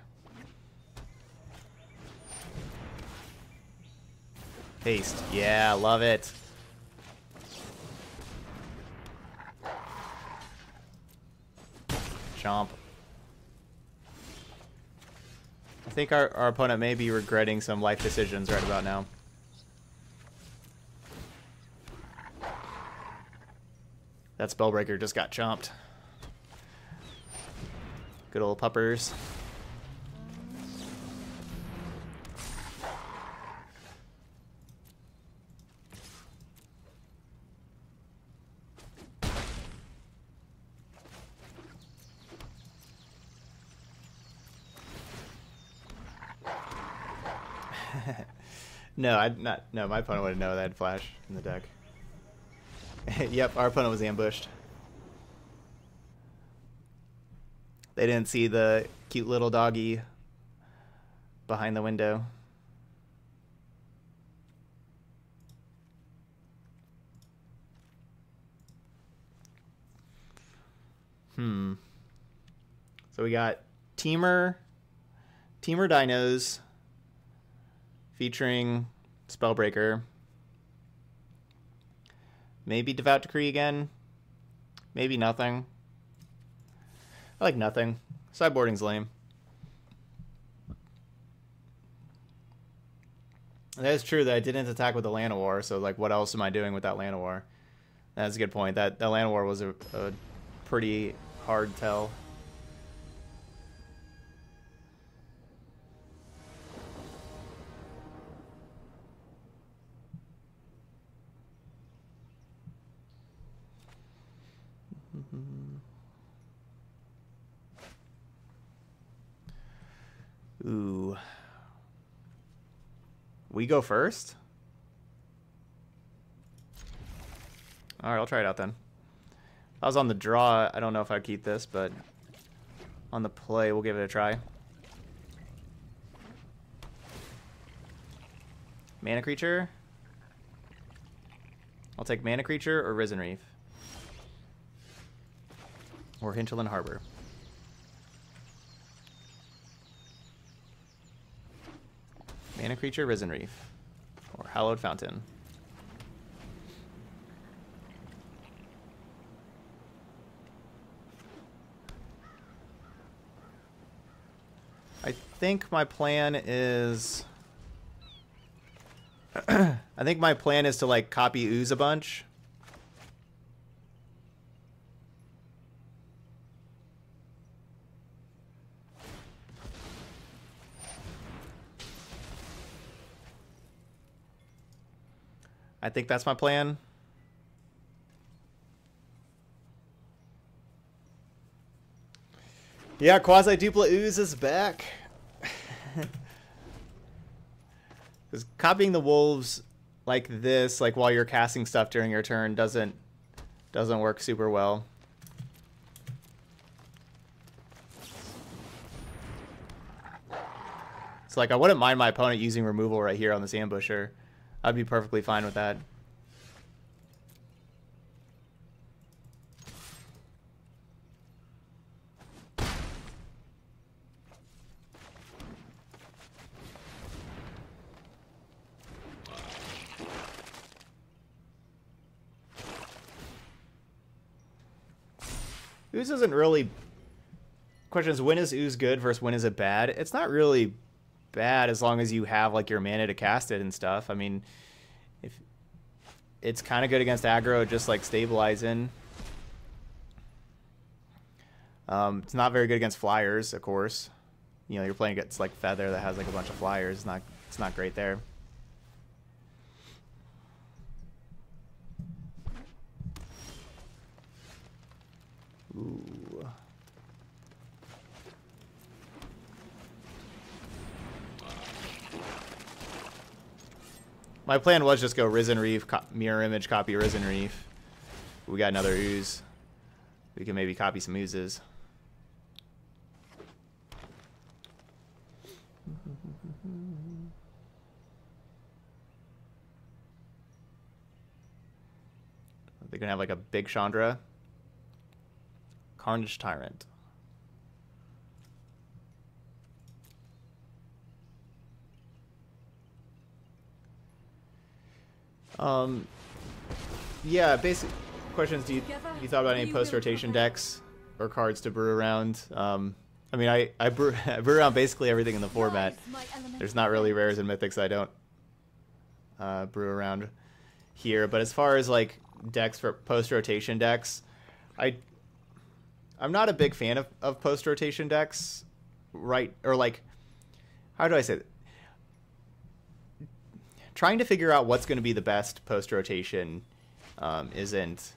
Haste. Yeah, love it. Chomp. I think our, our opponent may be regretting some life decisions right about now. That Spellbreaker just got chomped. Good old puppers. No, I'd not. No, my opponent wouldn't know that I had flash in the deck. Yep, our opponent was ambushed. They didn't see the cute little doggy behind the window. Hmm. So we got Teamer, Teamer Dinos, featuring Spellbreaker. Maybe Devout Decree again. Maybe nothing. I like nothing. Sideboarding's lame. That is true that I didn't attack with the Llanowar, so like what else am I doing with that Llanowar? That's a good point. That, that Llanowar was a, a pretty hard tell. Ooh. We go first? Alright, I'll try it out then. If I was on the draw, I don't know if I'd keep this, but on the play, we'll give it a try. Mana Creature? I'll take Mana Creature or Risen Reef. Or Hinterland Harbor. Mana Creature, Risen Reef, or Hallowed Fountain. I think my plan is... I think my plan is to, like, copy Ooze a bunch. I think that's my plan. Yeah, Quasi-Dupla Ooze is back. Because copying the wolves like this, like while you're casting stuff during your turn, doesn't doesn't work super well. So like I wouldn't mind my opponent using removal right here on this ambusher. I'd be perfectly fine with that. Ooze isn't really... Question is, when is Ooze good versus when is it bad? It's not really bad as long as you have, like, your mana to cast it and stuff. I mean, if it's kind of good against aggro, just, like, stabilizing. Um, it's not very good against flyers, of course. You know, you're playing against, like, Feather that has, like, a bunch of flyers. It's not, it's not great there. Ooh. My plan was just go Risen Reef, Mirror Image, copy Risen Reef. We got another Ooze. We can maybe copy some Oozes. They're going to have like a big Chandra. Carnage Tyrant. Um, yeah, basic questions. Do you, you thought about any post-rotation decks or cards to brew around? Um, I mean, I, I, brew, I brew around basically everything in the format. There's not really rares and mythics I don't uh, brew around here. But as far as, like, decks for post-rotation decks, I, I'm not a big fan of, of post-rotation decks, right? Or, like, how do I say that? Trying to figure out what's going to be the best post-rotation um, isn't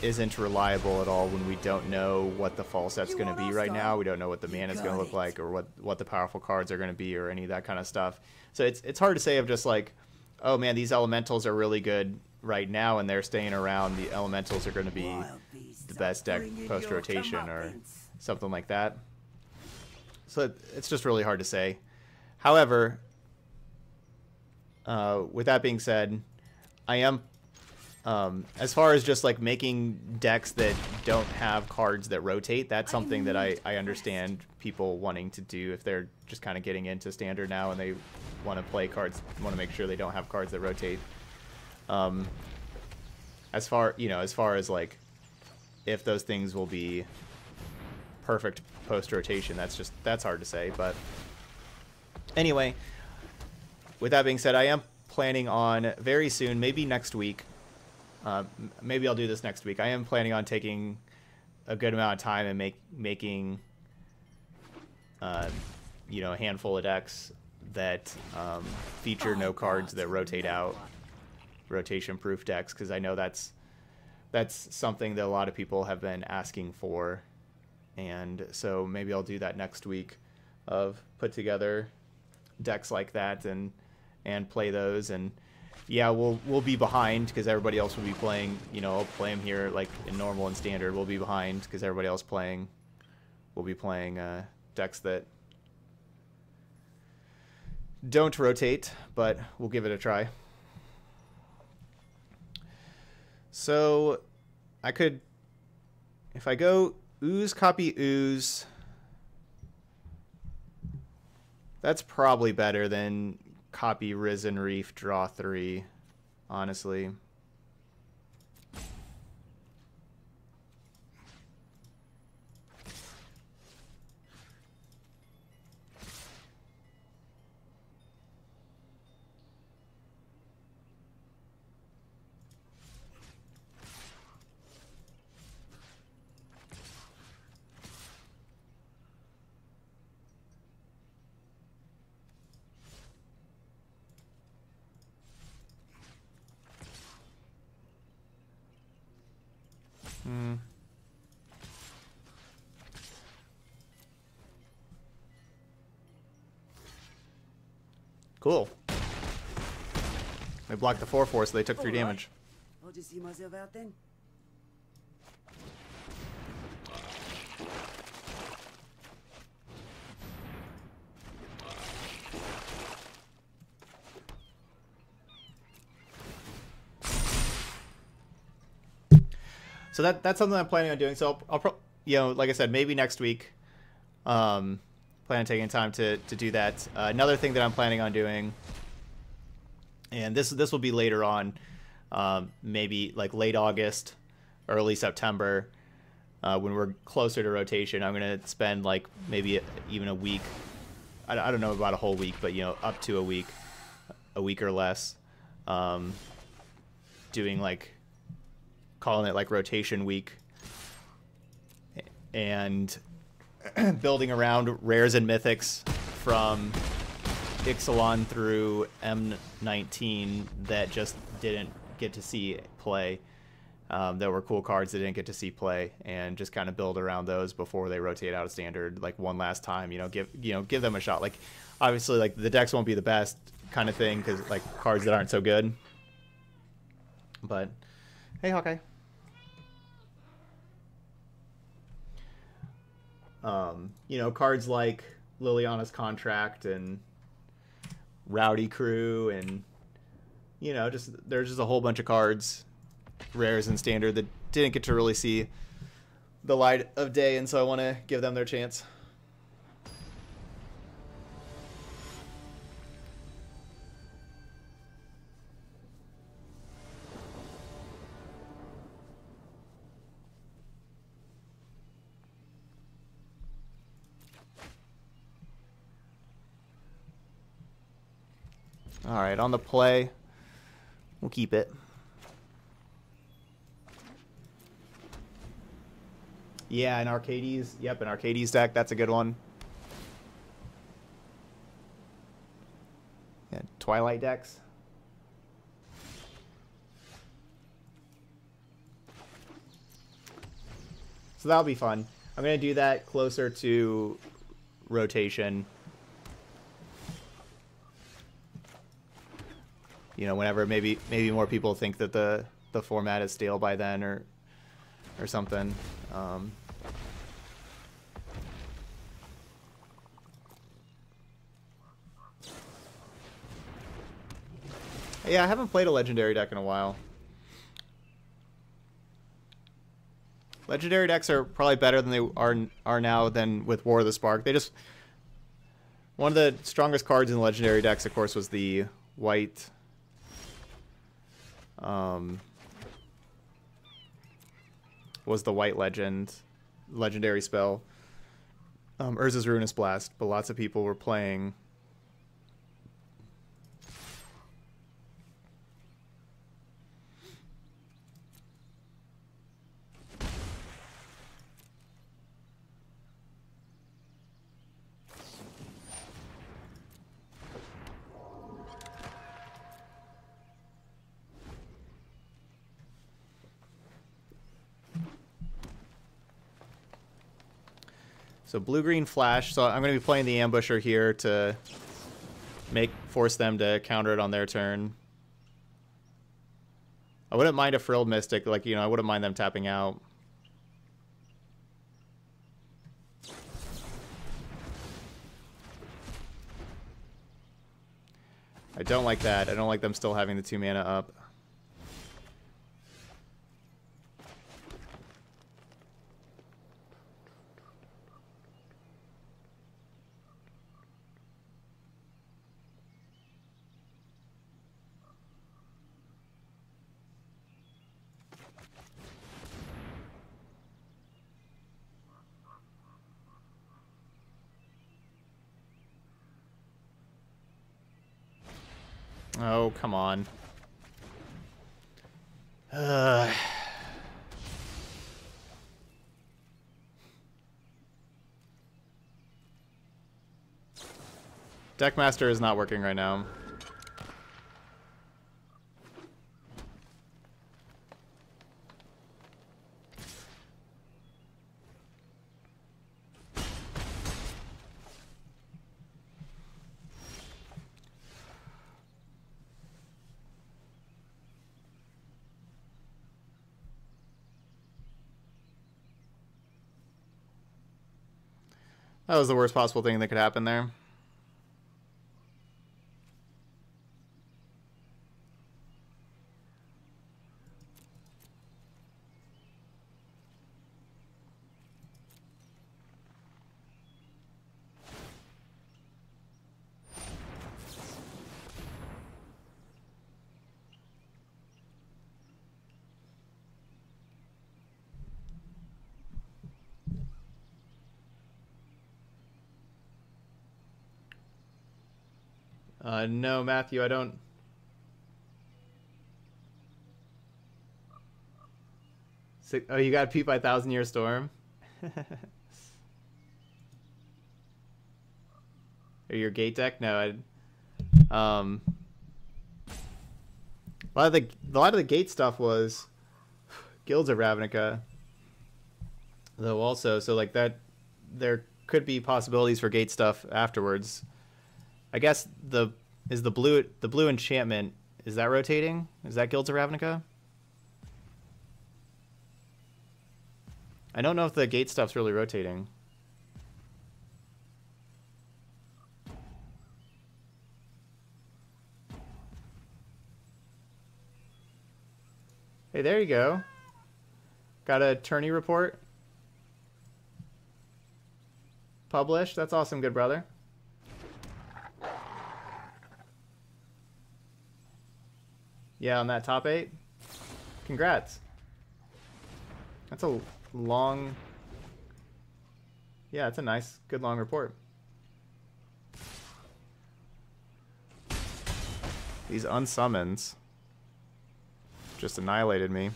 isn't reliable at all when we don't know what the fall set's going to be right now. We don't know what the mana's going to look like or what, what the powerful cards are going to be or any of that kind of stuff. So it's it's hard to say of just like, oh man, these elementals are really good right now and they're staying around. The elementals are going to be the best deck post-rotation or something like that. So it's just really hard to say. However... Uh, with that being said, I am, um, as far as just like making decks that don't have cards that rotate, that's something that I, I understand people wanting to do if they're just kind of getting into Standard now and they want to play cards, want to make sure they don't have cards that rotate. Um, as far, you know, as far as like, if those things will be perfect post-rotation, that's just, that's hard to say. But anyway... With that being said, I am planning on very soon, maybe next week, uh, maybe I'll do this next week. I am planning on taking a good amount of time and make, making, uh, you know, a handful of decks that um, feature no cards that rotate out, rotation-proof decks, because I know that's, that's something that a lot of people have been asking for. And so maybe I'll do that next week of put together decks like that and... and play those, and yeah, we'll we'll be behind because everybody else will be playing. You know, I'll play them here like in normal and standard. We'll be behind because everybody else playing will be playing uh, decks that don't rotate, but we'll give it a try. So I could, if I go Ooze, copy Ooze. That's probably better than. Copy Risen Reef, draw three, honestly. Cool. They blocked the four four, so they took three right. damage. I'll just see myself out then. So that that's something I'm planning on doing. So I'll, I'll pro you know, like I said, maybe next week. Um. Plan on taking time to, to do that. Uh, another thing that I'm planning on doing, and this this will be later on, um, maybe like late August, early September, uh, when we're closer to rotation. I'm going to spend like maybe even a week. I, I don't know about a whole week, but, you know, up to a week, a week or less, um, doing like, calling it like rotation week, and building around rares and mythics from Ixalan through M nineteen that just didn't get to see play, um, that were cool cards that didn't get to see play, and just kind of build around those before they rotate out of standard like one last time. You know, give you know give them a shot. Like, obviously, like the decks won't be the best kind of thing because like cards that aren't so good. But hey, Hawkeye. Um, you know, cards like Liliana's Contract and Rowdy Crew, and, you know, just there's just a whole bunch of cards, rares and standard, that didn't get to really see the light of day, and so I want to give them their chance. All right, on the play, we'll keep it. Yeah, an Arcades. Yep, an Arcades deck. That's a good one. Yeah, Twilight decks. So that'll be fun. I'm going to do that closer to rotation. You know, whenever maybe maybe more people think that the the format is stale by then, or or something. Um, yeah, I haven't played a legendary deck in a while. Legendary decks are probably better than they are are now than with War of the Spark. They just one of the strongest cards in legendary decks, of course, was the white. Um, was the White Legend, legendary spell, um, Urza's Ruinous Blast, but lots of people were playing So blue-green flash. So I'm going to be playing the Ambusher here to make force them to counter it on their turn. I wouldn't mind a Frilled Mystic. Like, you know, I wouldn't mind them tapping out. I don't like that. I don't like them still having the two mana up. Oh, come on. Uh. Deckmaster is not working right now. That was the worst possible thing that could happen there. Uh, no, Matthew, I don't. Six... Oh, you got peeped by Thousand Year Storm? Or your gate deck? No, I... Um... A lot of the a lot of the gate stuff was Guilds of Ravnica, though also so like that there could be possibilities for gate stuff afterwards. I guess the is the blue the blue enchantment, is that rotating? Is that Guilds of Ravnica? I don't know if the gate stuff's really rotating. Hey, there you go. Got a tourney report published. That's awesome, good brother. Yeah, on that top eight. Congrats. That's a long... Yeah, it's a nice, good long report. These unsummons just annihilated me.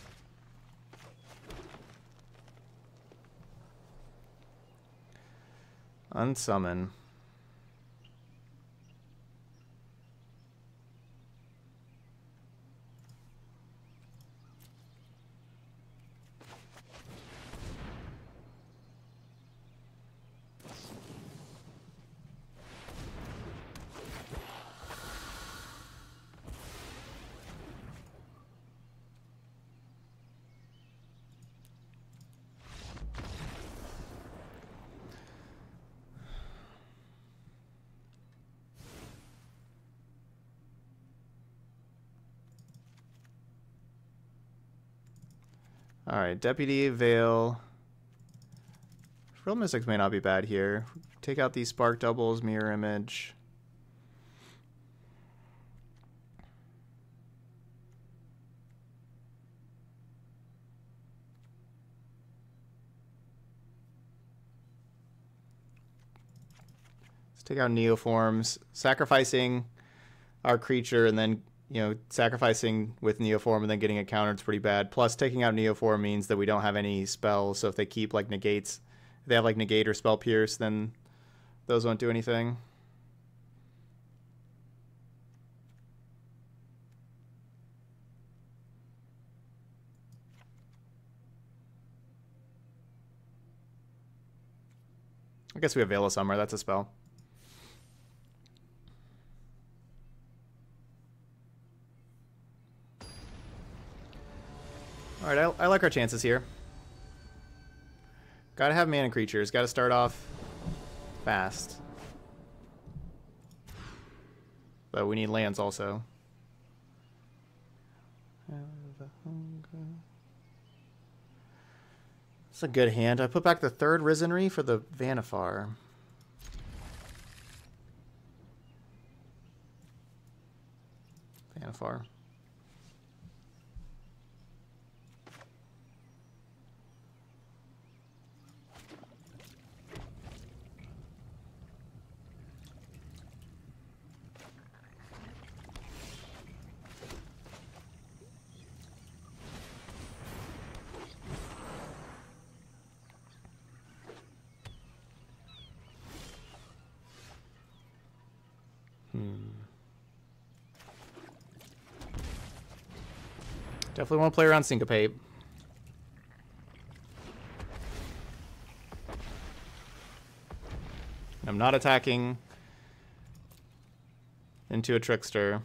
Unsummon. Alright, Deputy, Veil. Frilled Mystics may not be bad here. Take out these Spark Doubles, Mirror Image. Let's take out Neoforms. Sacrificing our creature and then... You know, sacrificing with Neoform and then getting a counter is pretty bad. Plus, taking out Neoform means that we don't have any spells. So if they keep, like, negates, if they have, like, negate or spell pierce, then those won't do anything. I guess we have Veil of Summer. That's a spell. Alright, I, I like our chances here. Gotta have mana creatures. Gotta start off fast. But we need lands also. That's a good hand. I put back the third Risen Reef for the Vannifar. Vannifar. Definitely want to play around Syncopate. I'm not attacking into a Trickster.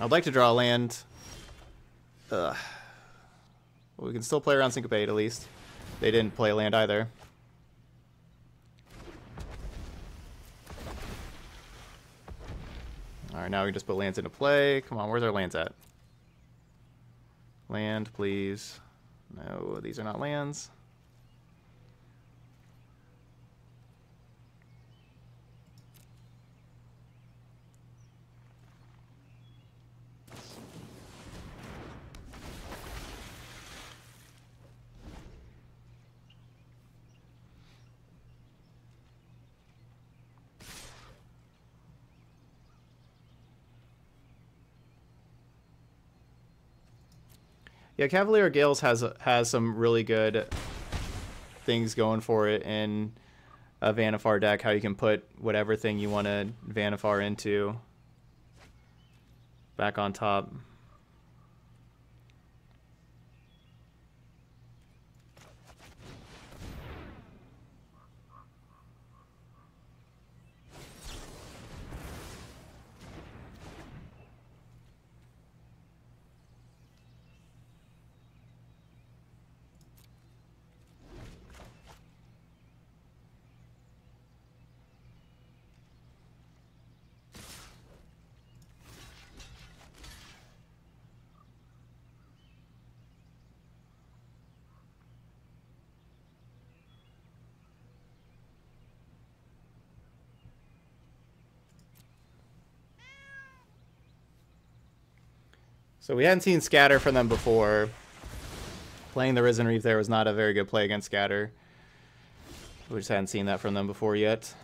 I'd like to draw a land. Ugh. Well, we can still play around Syncopate, at least. They didn't play land either. Alright, now we can just put lands into play. Come on, where's our lands at? Land, please. No, these are not lands. Yeah, Cavalier of Gales has has some really good things going for it in a Vannifar deck, how you can put whatever thing you want to Vannifar into back on top. So we hadn't seen Scatter from them before. Playing the Risen Reef there was not a very good play against Scatter. We just hadn't seen that from them before yet.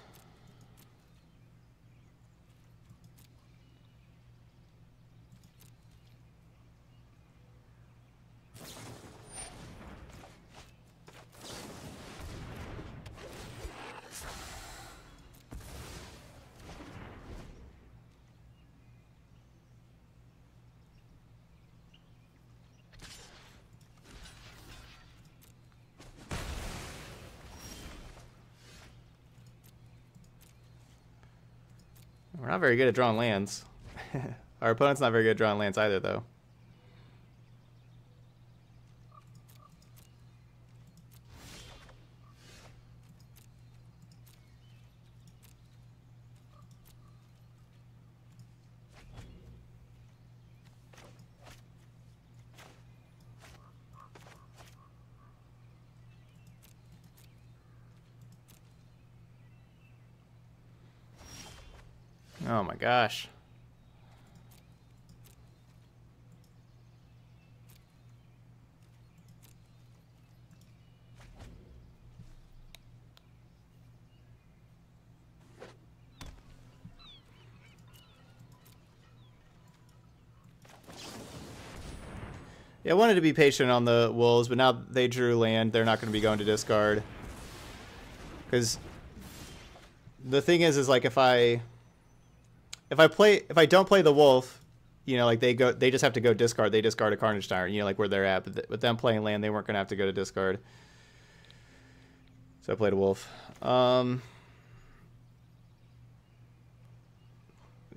We're not very good at drawing lands. Our opponent's not very good at drawing lands either, though. Oh my gosh. Yeah, I wanted to be patient on the wolves, but now they drew land, they're not going to be going to discard. Because the thing is, is like if I... If I play, if I don't play the wolf, you know, like they go, they just have to go discard. They discard a Carnage Tyrant, you know, like where they're at. But th with them playing land, they weren't gonna have to go to discard. So I played a wolf. Um,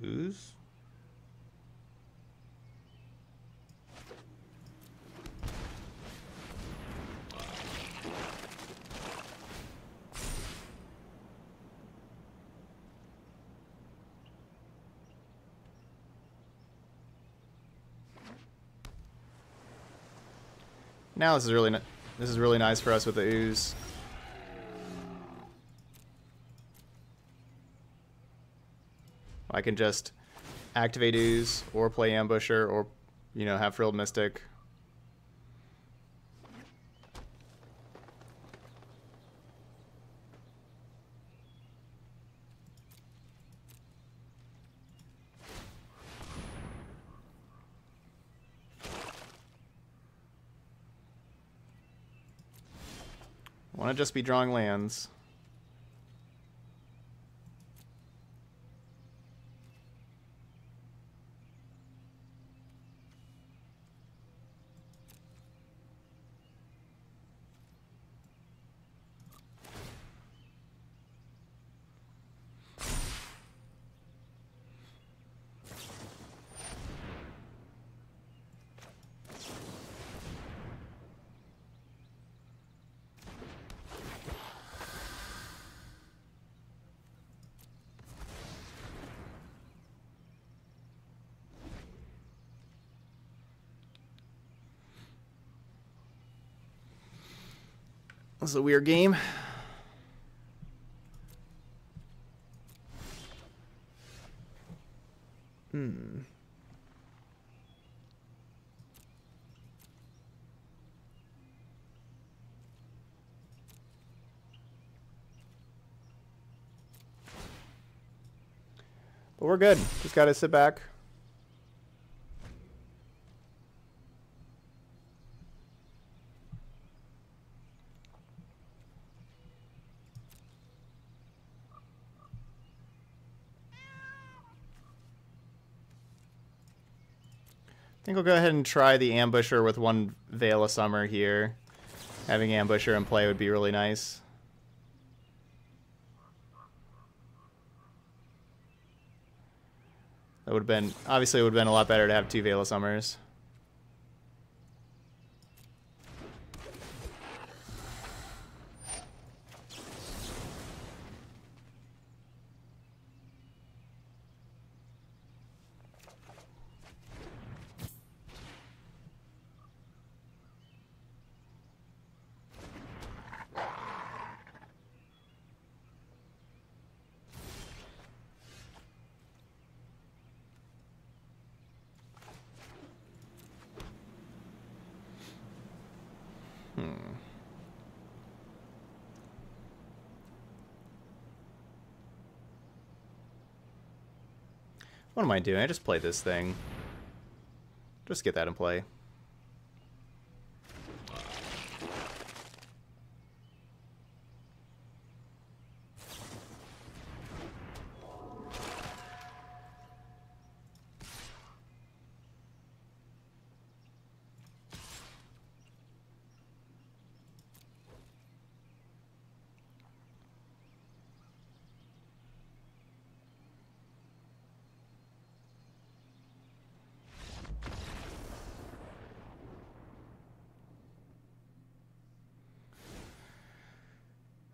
ooze. Now this is really this is really nice for us with the ooze. I can just activate ooze or play ambusher or you know have Frilled Mystic. I want to just be drawing lands. This is a weird game. Hmm. But we're good. Just gotta sit back. think we'll go ahead and try the Ambusher with one Veil of Summer here. Having Ambusher in play would be really nice. That would have been, obviously it would have been a lot better to have two Veil of Summers. What am I doing? I just played this thing. Just get that in play.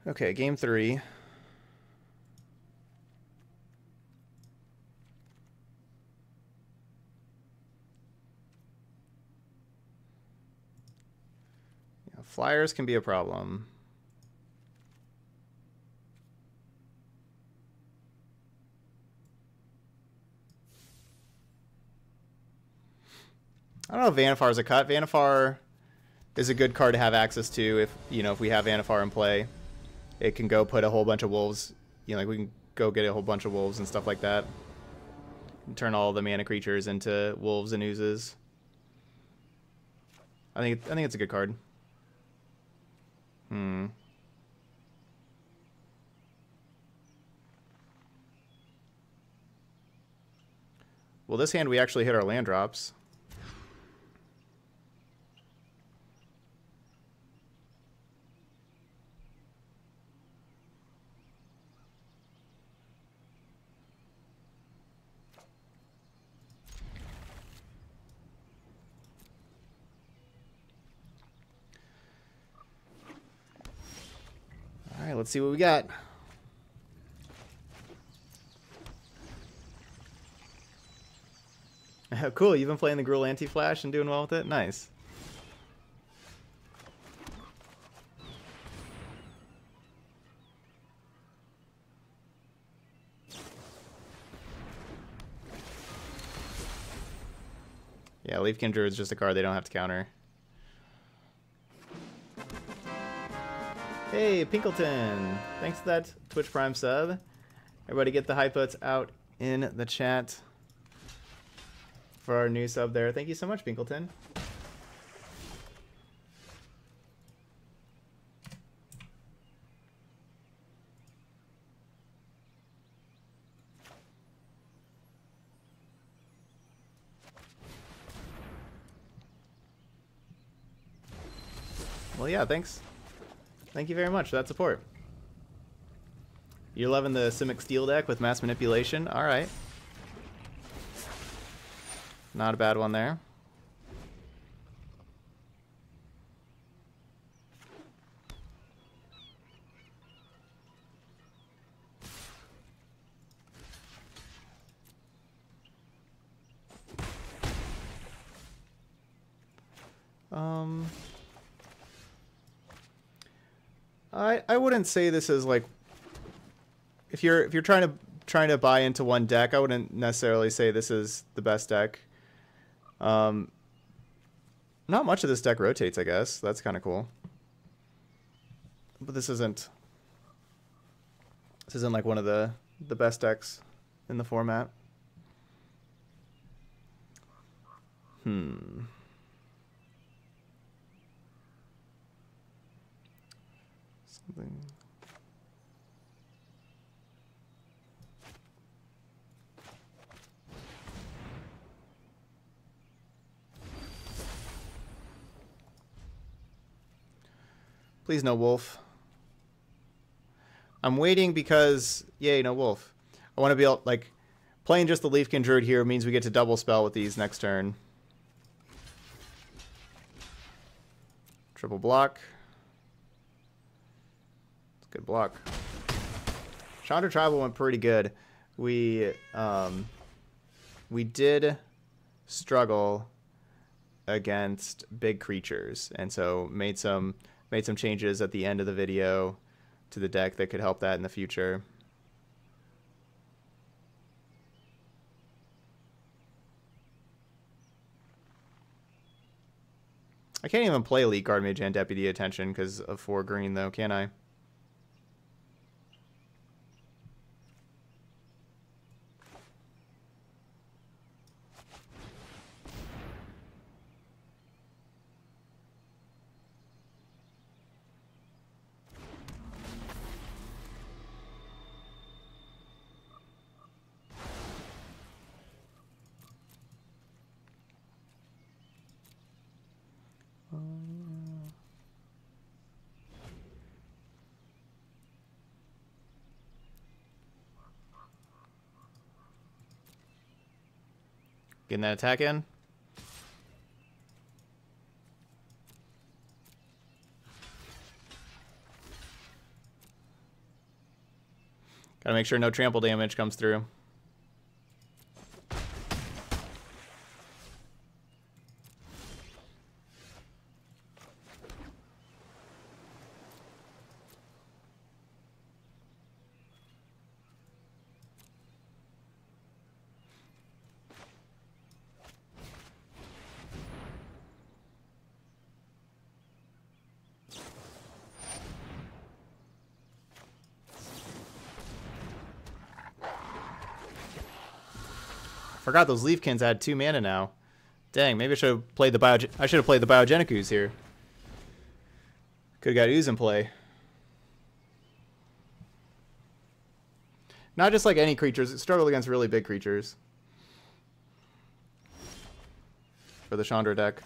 Okay, game three. Yeah, flyers can be a problem. I don't know if Vannifar's a cut. Vannifar is a good card to have access to if, you know, if we have Vannifar in play. It can go put a whole bunch of wolves, you know, like we can go get a whole bunch of wolves and stuff like that. And turn all the mana creatures into wolves and oozes. I think I think it's a good card. Hmm. Well, this hand we actually hit our land drops. Let's see what we got. Cool, you've been playing the Gruul Anti-Flash and doing well with it? Nice. Yeah, Leafkin Druid's just a card they don't have to counter. Hey, Pinkleton! Thanks for that Twitch Prime sub. Everybody get the hypots out in the chat for our new sub there. Thank you so much, Pinkleton. Well, yeah, thanks. Thank you very much for that support. You're loving the Simic Steel deck with Mass Manipulation? Alright. Not a bad one there. Um... I, I wouldn't say this is like, if you're if you're trying to trying to buy into one deck, I wouldn't necessarily say this is the best deck. Um, not much of this deck rotates, I guess. That's kind of cool. But this isn't this isn't like one of the the best decks in the format. Hmm. Something. Please no wolf. I'm waiting because, yay, no wolf. I want to be able, like, playing just the Leafkin Druid here means we get to double spell with these next turn. Triple block. It's a good block. Chandra Tribal went pretty good. We, um, we did struggle against big creatures, and so made some made some changes at the end of the video to the deck that could help that in the future. I can't even play Elite Guard Mage and Deputy Attention because of four green, though, can I? Getting that attack in. Gotta make sure no trample damage comes through. Forgot those Leafkins had two mana now. Dang, maybe I should have played the bio. I should have played the Biogenic Ooze here. Could have got Ooze in play. Not just like any creatures. It struggled against really big creatures for the Chandra deck.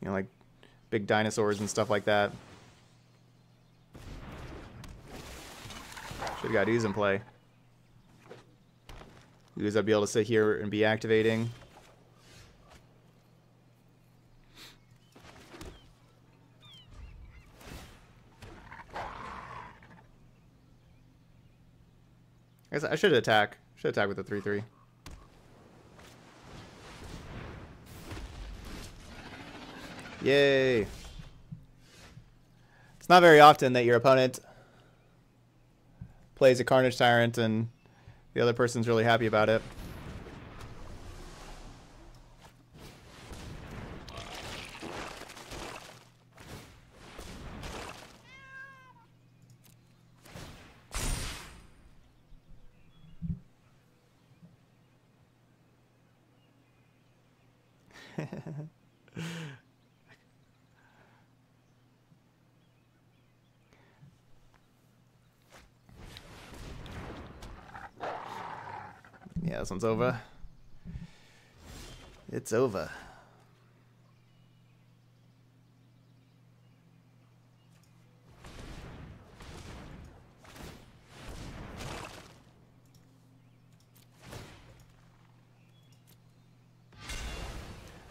You know, like big dinosaurs and stuff like that. Should've got Ooze in play. Ooze, I'd be able to sit here and be activating. I guess I should attack. Should attack with a three three. Yay. It's not very often that your opponent plays a Carnage Tyrant and the other person's really happy about it. Yeah, this one's over. It's over. I'm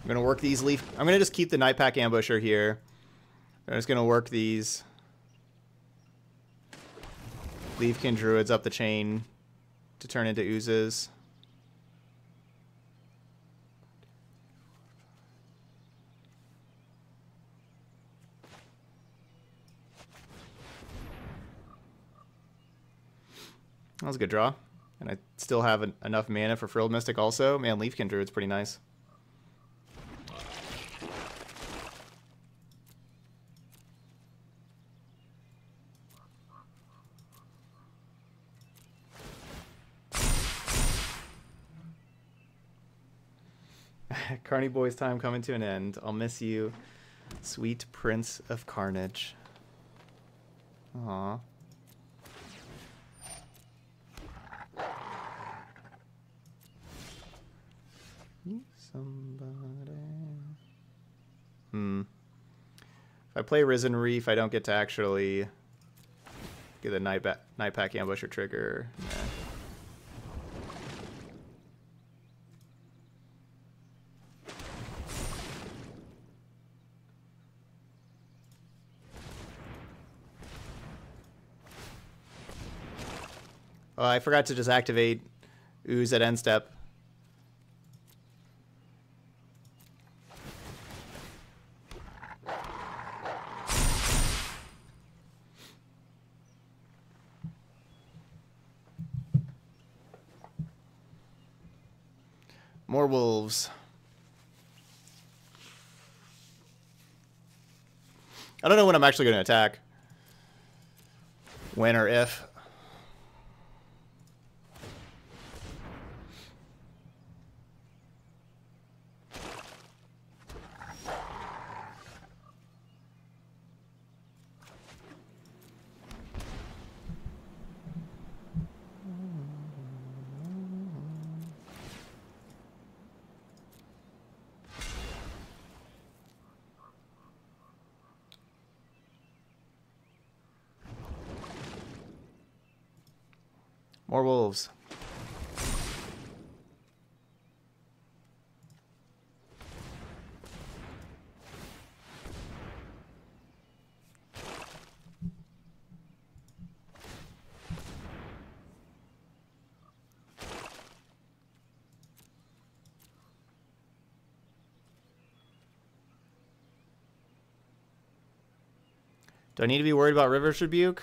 gonna work these leaf. I'm gonna just keep the Nightpack Ambusher here. I'm just gonna work these Leafkin Druids up the chain to turn into Oozes. That was a good draw. And I still have an, enough mana for Frilled Mystic also. Man, Leafkin Druid's pretty nice. Carney Boy's time coming to an end. I'll miss you, sweet Prince of Carnage. Aww. somebody. Hmm. If I play Risen Reef, I don't get to actually get the Nightpack Ambusher trigger. Nah. Oh, I forgot to just activate Ooze at end step. More wolves. I don't know when I'm actually going to attack. When or if. More wolves. Do I need to be worried about River's Rebuke?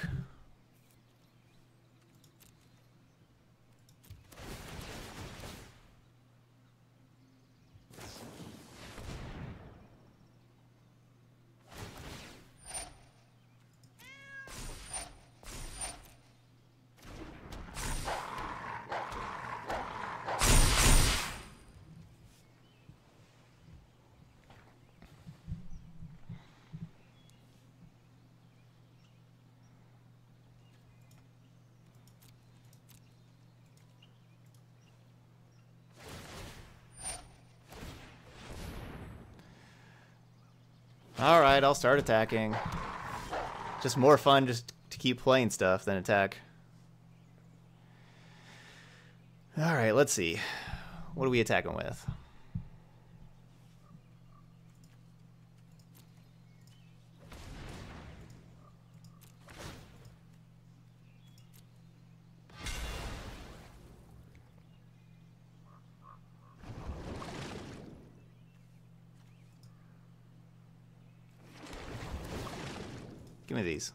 Alright, I'll start attacking. Just more fun just to keep playing stuff than attack. Alright, let's see. What are we attacking with? Give me these.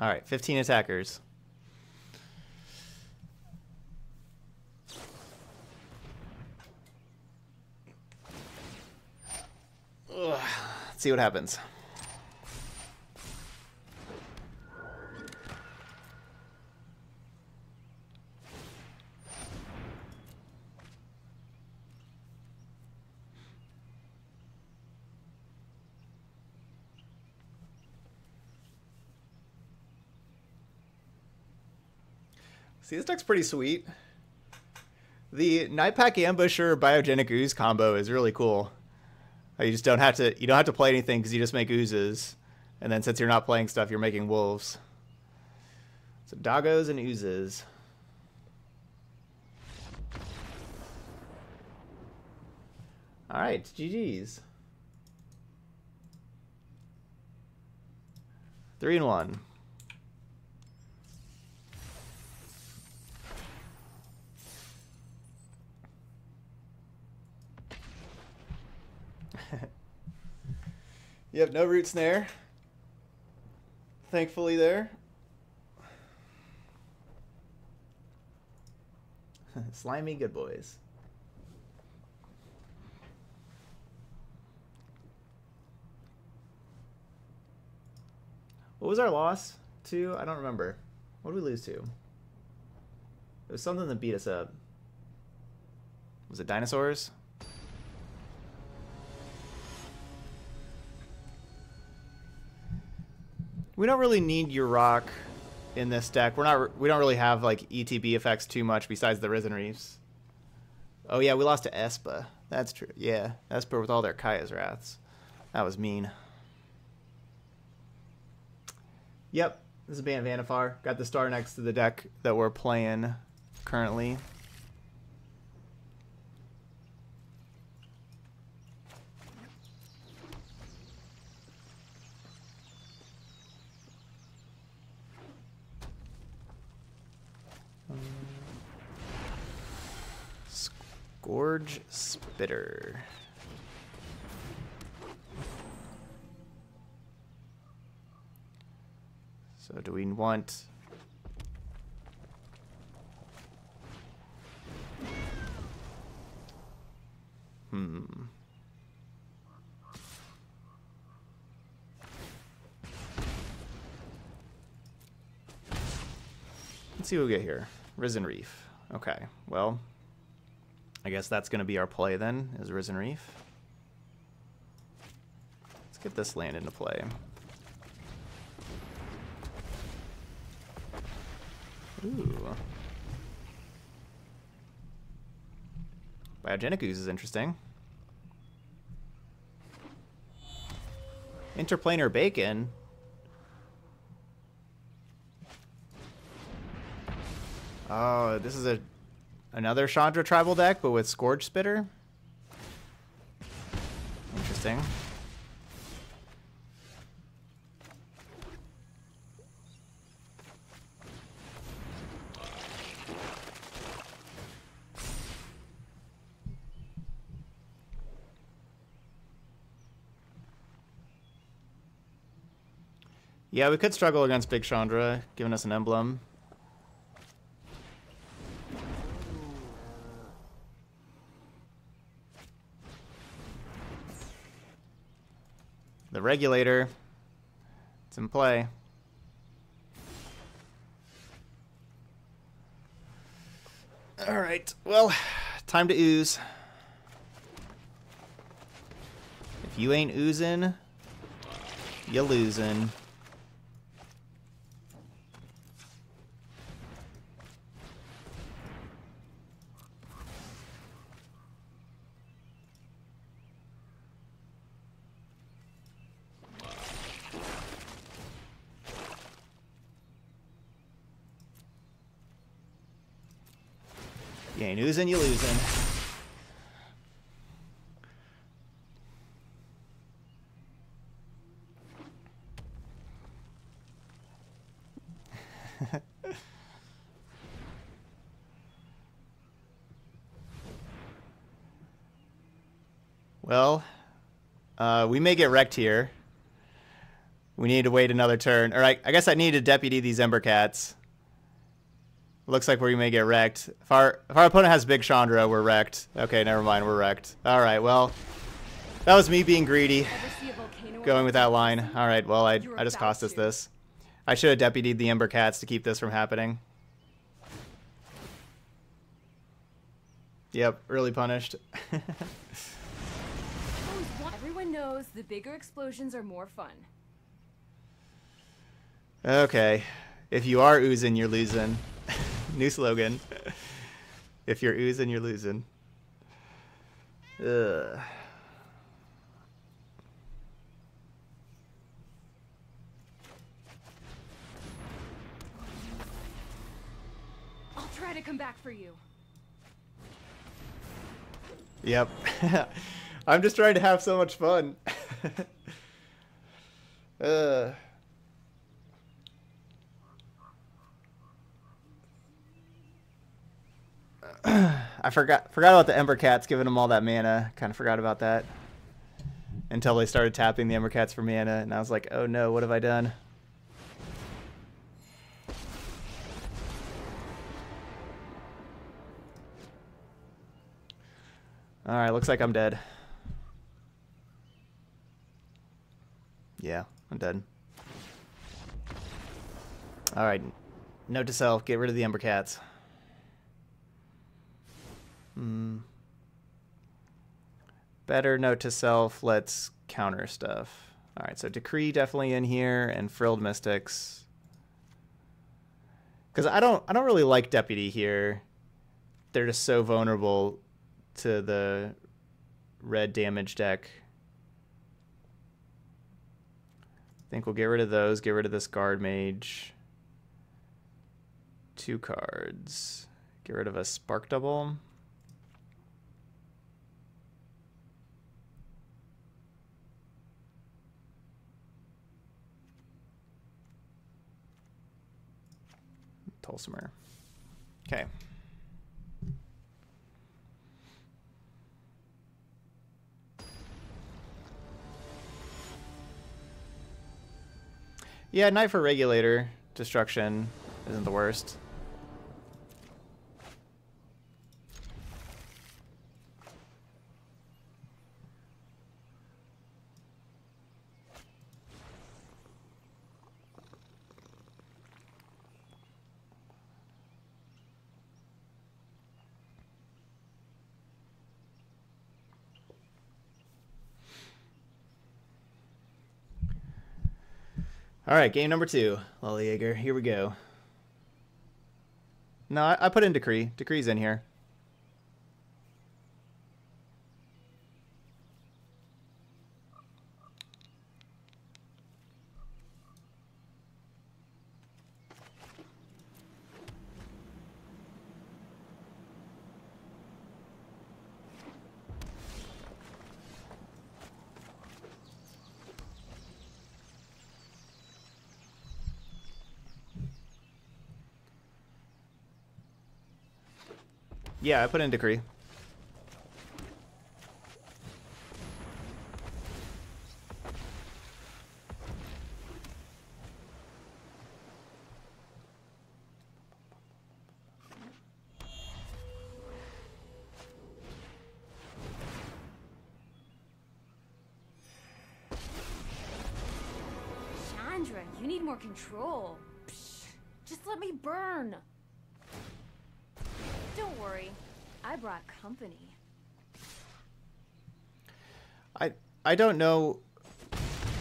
All right, fifteen attackers. Ugh. Let's see what happens. See, this deck's pretty sweet. The Nightpack Ambusher Biogenic Ooze combo is really cool. You just don't have to you don't have to play anything because you just make oozes, and then since you're not playing stuff, you're making wolves. So doggos and oozes. All right, G Gs. Three and one. Yep, no root snare. Thankfully there. Slimy good boys. What was our loss to? I don't remember. What did we lose to? It was something that beat us up. Was it dinosaurs? We don't really need Yurok in this deck. We're not. We don't really have like E T B effects too much besides the Risen Reefs. Oh yeah, we lost to Espa. That's true. Yeah, Espa with all their Kaya's Wraths. That was mean. Yep, this is Ban Vannifar. Got the star next to the deck that we're playing currently. Um, Scourge Spitter. So do we want... Hmm. Let's see what we get here. Risen Reef. Okay, well, I guess that's going to be our play then, is Risen Reef. Let's get this land into play. Ooh. Biogenic Ooze is interesting. Interplanar Beacon. Oh, this is a another Chandra Tribal deck, but with Scourge Spitter. Interesting. Yeah, we could struggle against Big Chandra, giving us an emblem. The Regulator. It's in play. All right, well, time to ooze. If you ain't oozing, you're losing. You ain't oozing, you losing. Well, uh, we may get wrecked here. We need to wait another turn. All right, I guess I need to deputy these Ember Cats. Looks like we may get wrecked. If our, if our opponent has Big Chandra, we're wrecked. Okay, never mind, we're wrecked. All right, well, that was me being greedy, going with that line. All right, well, I, I just cost us this. I should have deputied the Ember Cats to keep this from happening. Yep, really punished. Everyone knows the bigger explosions are more fun. Okay, if you are oozing, you're losing. New slogan. If you're oozing, you're losing. Ugh. I'll try to come back for you. Yep. I'm just trying to have so much fun. Ugh. I forgot forgot about the Ember Cats, giving them all that mana. Kind of forgot about that until they started tapping the Ember Cats for mana, and I was like, oh no, what have I done? Alright, looks like I'm dead. Yeah, I'm dead. Alright. Note to self, get rid of the Ember Cats. Hmm. Better note to self, let's counter stuff. Alright, so Decree definitely in here, and Frilled Mystics. Because I don't, I don't really like Deputy here. They're just so vulnerable to the red damage deck. I think we'll get rid of those, get rid of this Guard Mage. Two cards. Get rid of a Spark Double. Tolsimir. Okay. Yeah, Knight for Regulator destruction isn't the worst. All right, game number two, Lollyegger. Here we go. No, I, I put in Decree. Decree's in here. Yeah, I put in Decree. Chandra, you need more control. Psh, just let me burn. Don't worry, I brought company. I I don't know.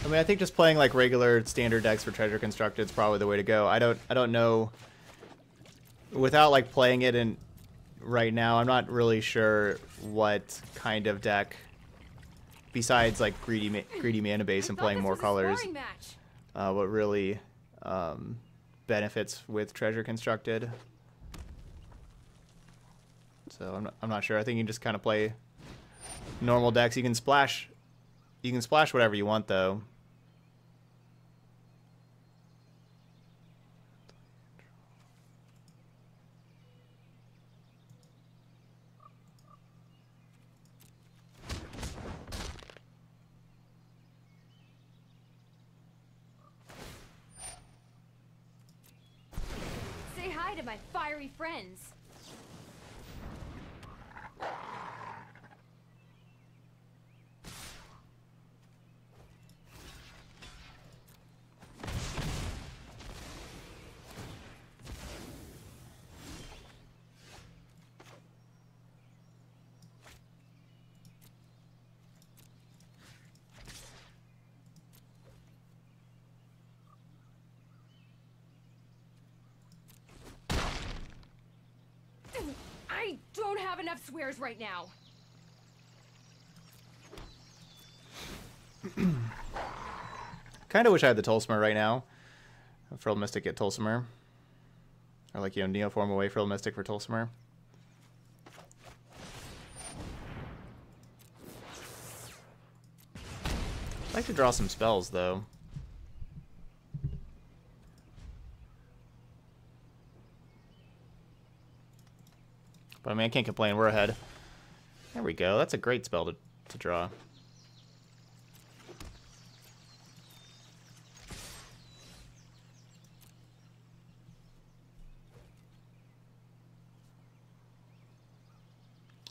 I mean, I think just playing like regular standard decks for Treasure Constructed is probably the way to go. I don't I don't know. Without like playing it in right now, I'm not really sure what kind of deck besides like greedy ma greedy mana base and playing more colors. Uh, what really um, benefits with Treasure Constructed. So I'm not, I'm not sure. I think you can just kind of play normal decks. You can splash, you can splash whatever you want though. Say hi to my fiery friends. I don't have enough swears right now. Kind of wish I had the Tolsimir right now. Frilled Mystic at Tolsimir. Or like, you know, Neoform away Frilled Mystic for Tolsimir. I'd like to draw some spells though. But I mean, I can't complain. We're ahead. There we go. That's a great spell to, to draw.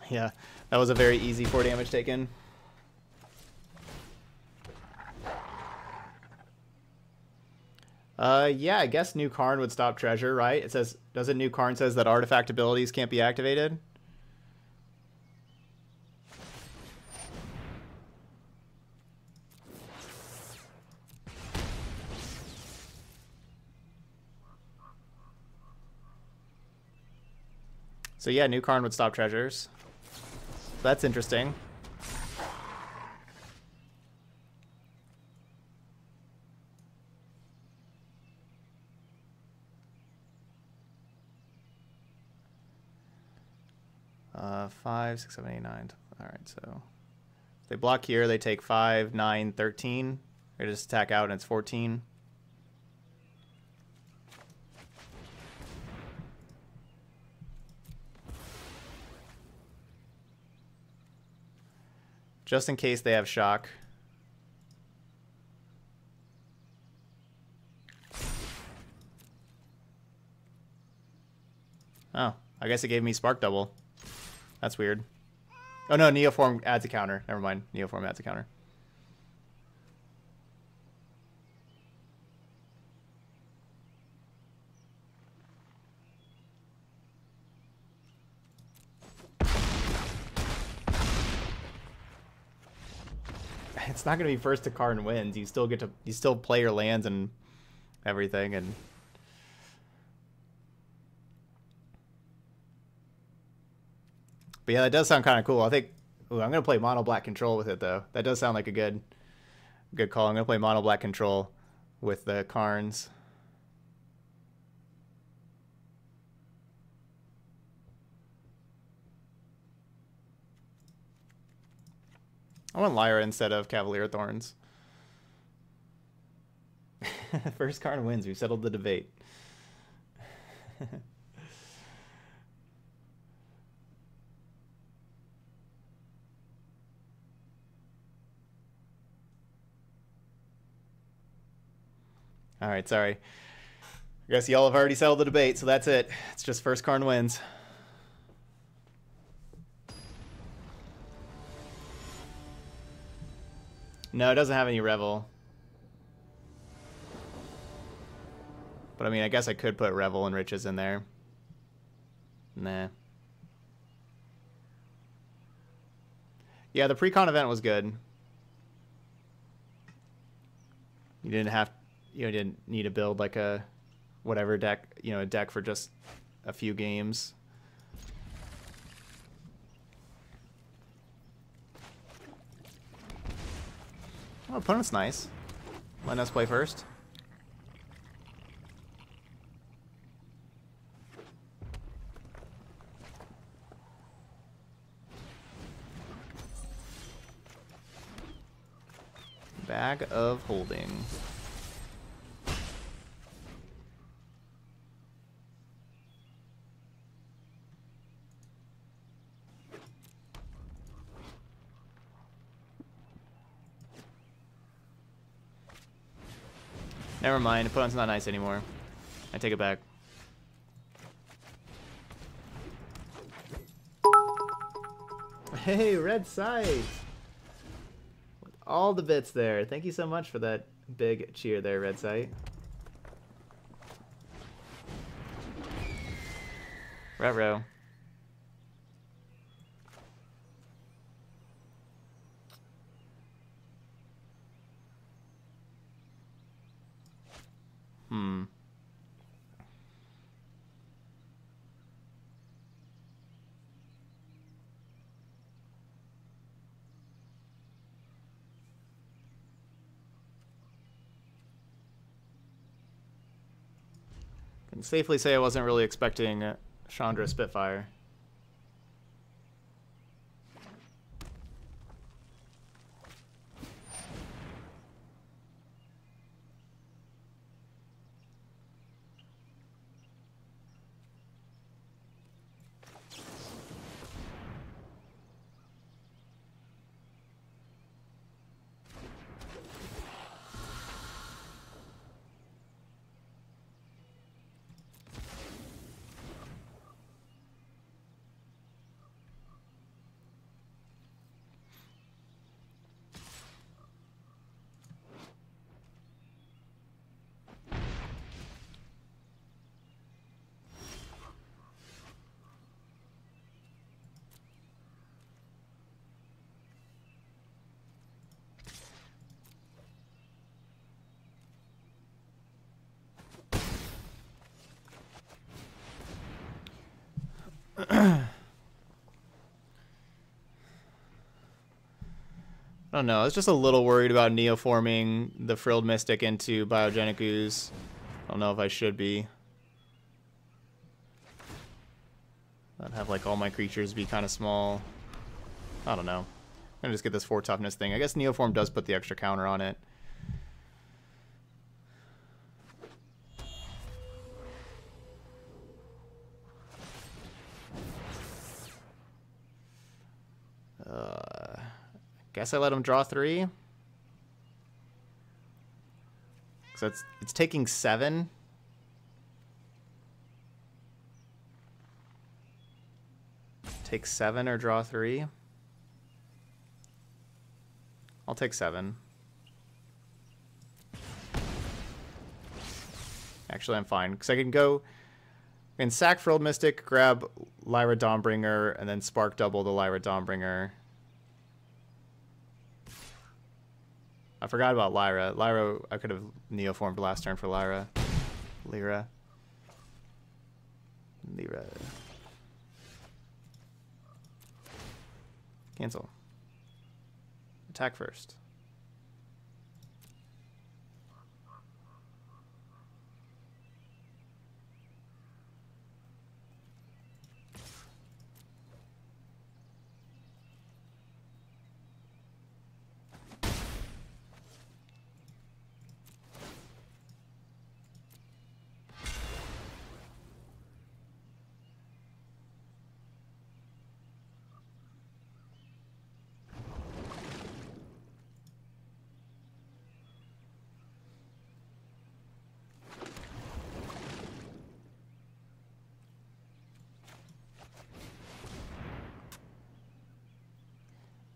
Yeah, That was a very easy four damage taken. Uh, yeah, I guess New Karn would stop treasure, right? It says, doesn't New Karn says that artifact abilities can't be activated? So yeah, New Karn would stop treasures. So that's interesting. Uh, five, six, seven, eight, nine. All right, so if they block here, they take five, nine, thirteen. They just attack out, and it's fourteen. Just in case they have shock. Oh, I guess it gave me Spark Double. That's weird. Oh no, Neoform adds a counter. Never mind, Neoform adds a counter. It's not going to be first to Karn wins. You still get to, you still play your lands and everything. And but yeah, that does sound kind of cool. I think ooh, I'm going to play mono black control with it though. That does sound like a good, good call. I'm going to play mono black control with the Karns. I want Lyra instead of Cavalier Thorns. First Karn wins. We've settled the debate. All right, sorry. I guess y'all have already settled the debate, so that's it. It's just first Karn wins. No, it doesn't have any Revel. But I mean, I guess I could put Revel and Riches in there. Nah. Yeah, the pre-con event was good. You didn't have, you know, didn't need to build like a whatever deck, you know, a deck for just a few games. Well, opponent's nice. Let us play first. Bag of holding. Never mind, opponent's not nice anymore. I take it back. Hey, red side! With all the bits there. Thank you so much for that big cheer there, red side. Ruh-roh. Hmm. Can safely say I wasn't really expecting Chandra Spitfire. I don't know. I was just a little worried about neoforming the Frilled Mystic into Biogenic Ooze. I don't know if I should be. I'd have like all my creatures be kind of small. I don't know. I'm gonna just get this four toughness thing. I guess Neoform does put the extra counter on it. Uh, guess I let him draw three. So it's it's taking seven. Take seven or draw three. I'll take seven. Actually, I'm fine because I can go and sack Frilled Mystic, grab Lyra Dawnbringer, and then Spark Double the Lyra Dawnbringer. I forgot about Lyra. Lyra, I could have neoformed last turn for Lyra. Lyra. Lyra. Cancel. Attack first.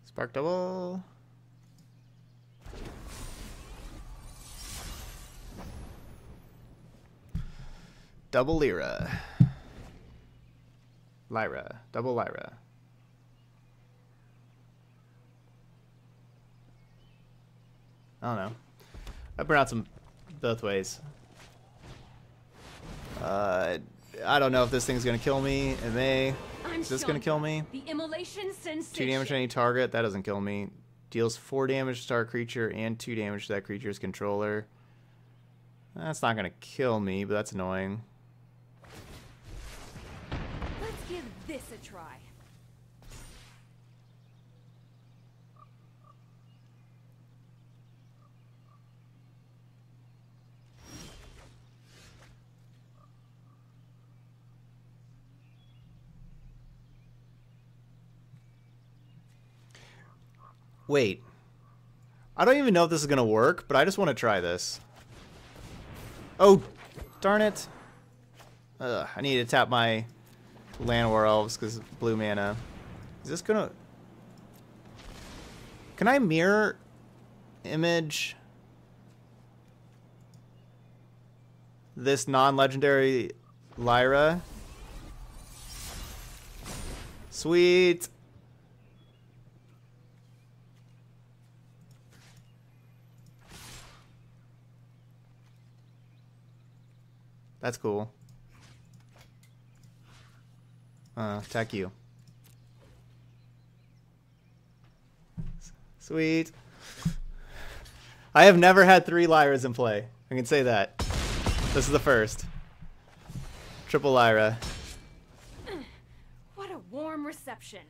Spark Double. Double Lyra. Lyra. Double Lyra. I don't know. I pronounce them both ways. Uh, I don't know if this thing's going to kill me. It may. Is this gonna kill me? The immolation sensation. Two damage to any target. That doesn't kill me. Deals four damage to our creature and two damage to that creature's controller. That's not gonna kill me, but that's annoying. Let's give this a try. Wait, I don't even know if this is going to work, but I just want to try this. Oh, darn it. Ugh, I need to tap my Llanowar Elves because blue mana. Is this going to... Can I mirror image this non-legendary Lyra? Sweet. That's cool. Uh, attack you. Sweet. I have never had three Lyras in play. I can say that. This is the first. Triple Lyra. What a warm reception.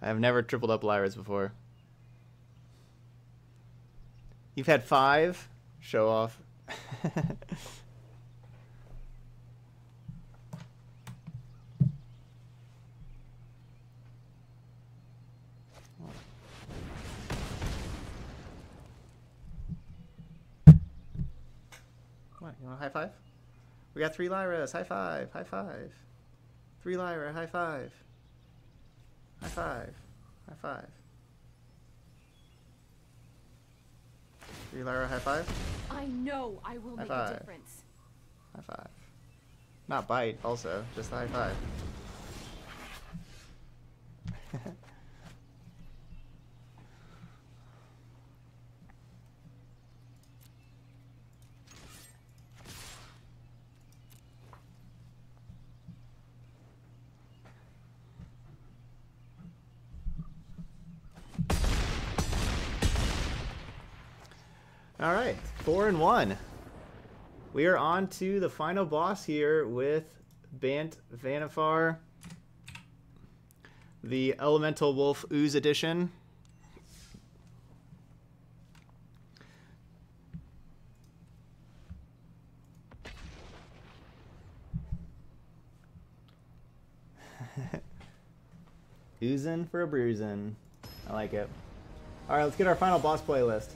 I have never tripled up Lyras before. You've had five? Show off. What, you want a high five? We got three Lyras. High five. High five. Three Lyra. High five. High five. High five. Three Lyra, high five. I know I will make a difference. High five. Not bite, also, just high five. All right, four and one. We are on to the final boss here with Bant Vannifar, the Elemental Wolf Ooze Edition. Oozin' for a bruisin'. I like it. All right, let's get our final boss playlist.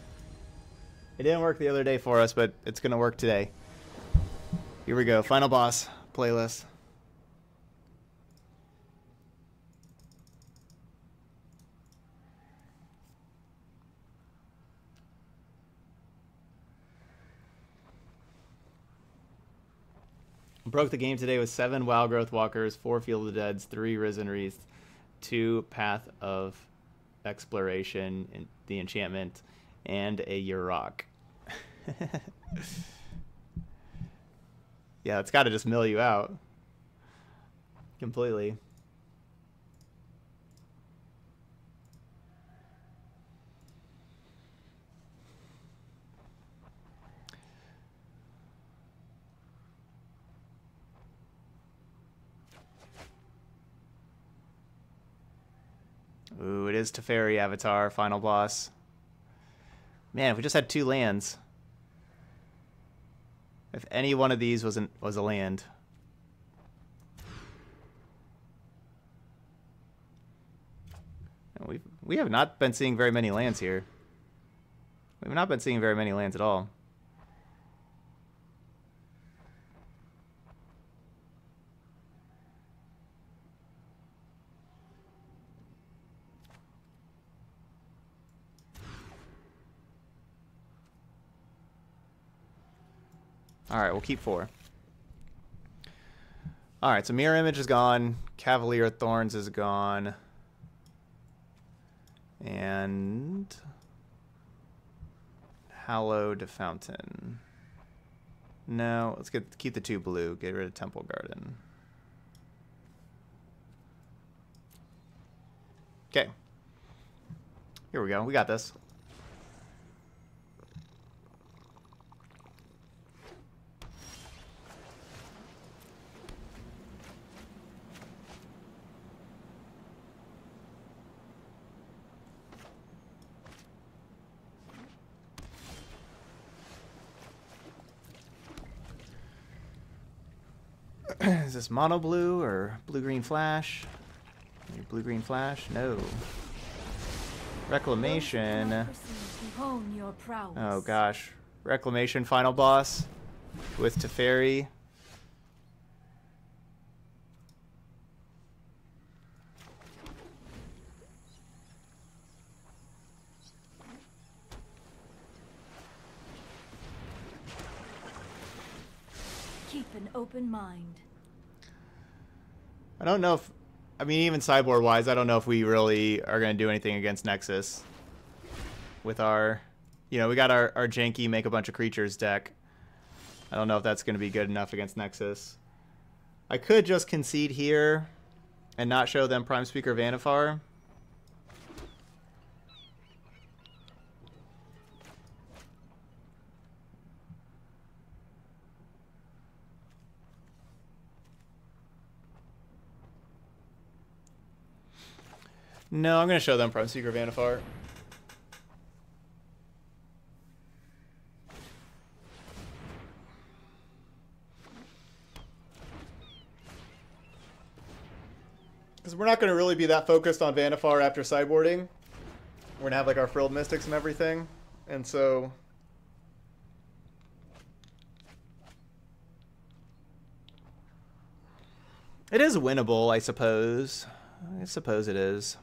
It didn't work the other day for us, but it's gonna work today. Here we go, final boss playlist. Broke the game today with seven Wild Growth Walkers, four Field of the Deads, three Risen Wreath, two Path of Exploration, and the enchantment, and a Yurok. Yeah, it's got to just mill you out completely. Ooh, it is Teferi Avatar, final boss. Man, if we just had two lands. If any one of these wasn't was a land. We we have not been seeing very many lands here. We've not been seeing very many lands at all. Alright, we'll keep four. Alright, so Mirror Image is gone. Cavalier Thorns is gone. And Hallowed Fountain. No, let's get keep the two blue. Get rid of Temple Garden. Okay. Here we go. We got this. Is this mono blue or blue green flash? Maybe blue green flash? No. Reclamation. Oh gosh. Reclamation final boss with Teferi. Keep an open mind. I don't know if, I mean, even sideboard-wise, I don't know if we really are going to do anything against Nexus. With our, you know, we got our, our janky make-a-bunch-of-creatures deck. I don't know if that's going to be good enough against Nexus. I could just concede here and not show them Prime Speaker Vannifar. No, I'm going to show them Prime Speaker Vannifar. Because we're not going to really be that focused on Vannifar after sideboarding. We're going to have like our Frilled Mystics and everything. And so... it is winnable, I suppose. I suppose it is.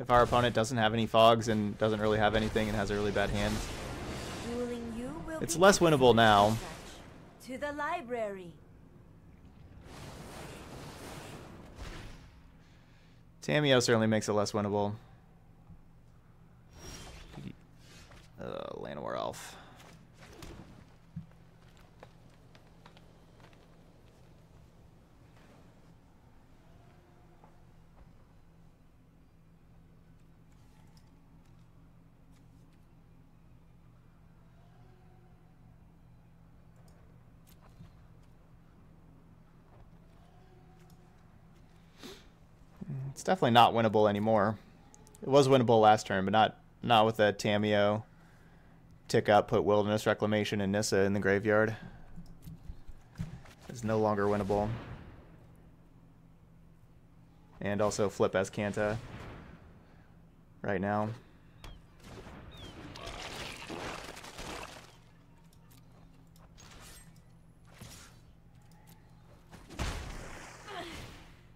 If our opponent doesn't have any fogs and doesn't really have anything and has a really bad hand. It's less winnable now. To the library. Tamiyo certainly makes it less winnable. Uh, Llanowar Elf. It's definitely not winnable anymore. It was winnable last turn, but not not with that Tamiyo tick up, put Wilderness Reclamation and Nissa in the graveyard. It's no longer winnable. And also flip Azcanta right now.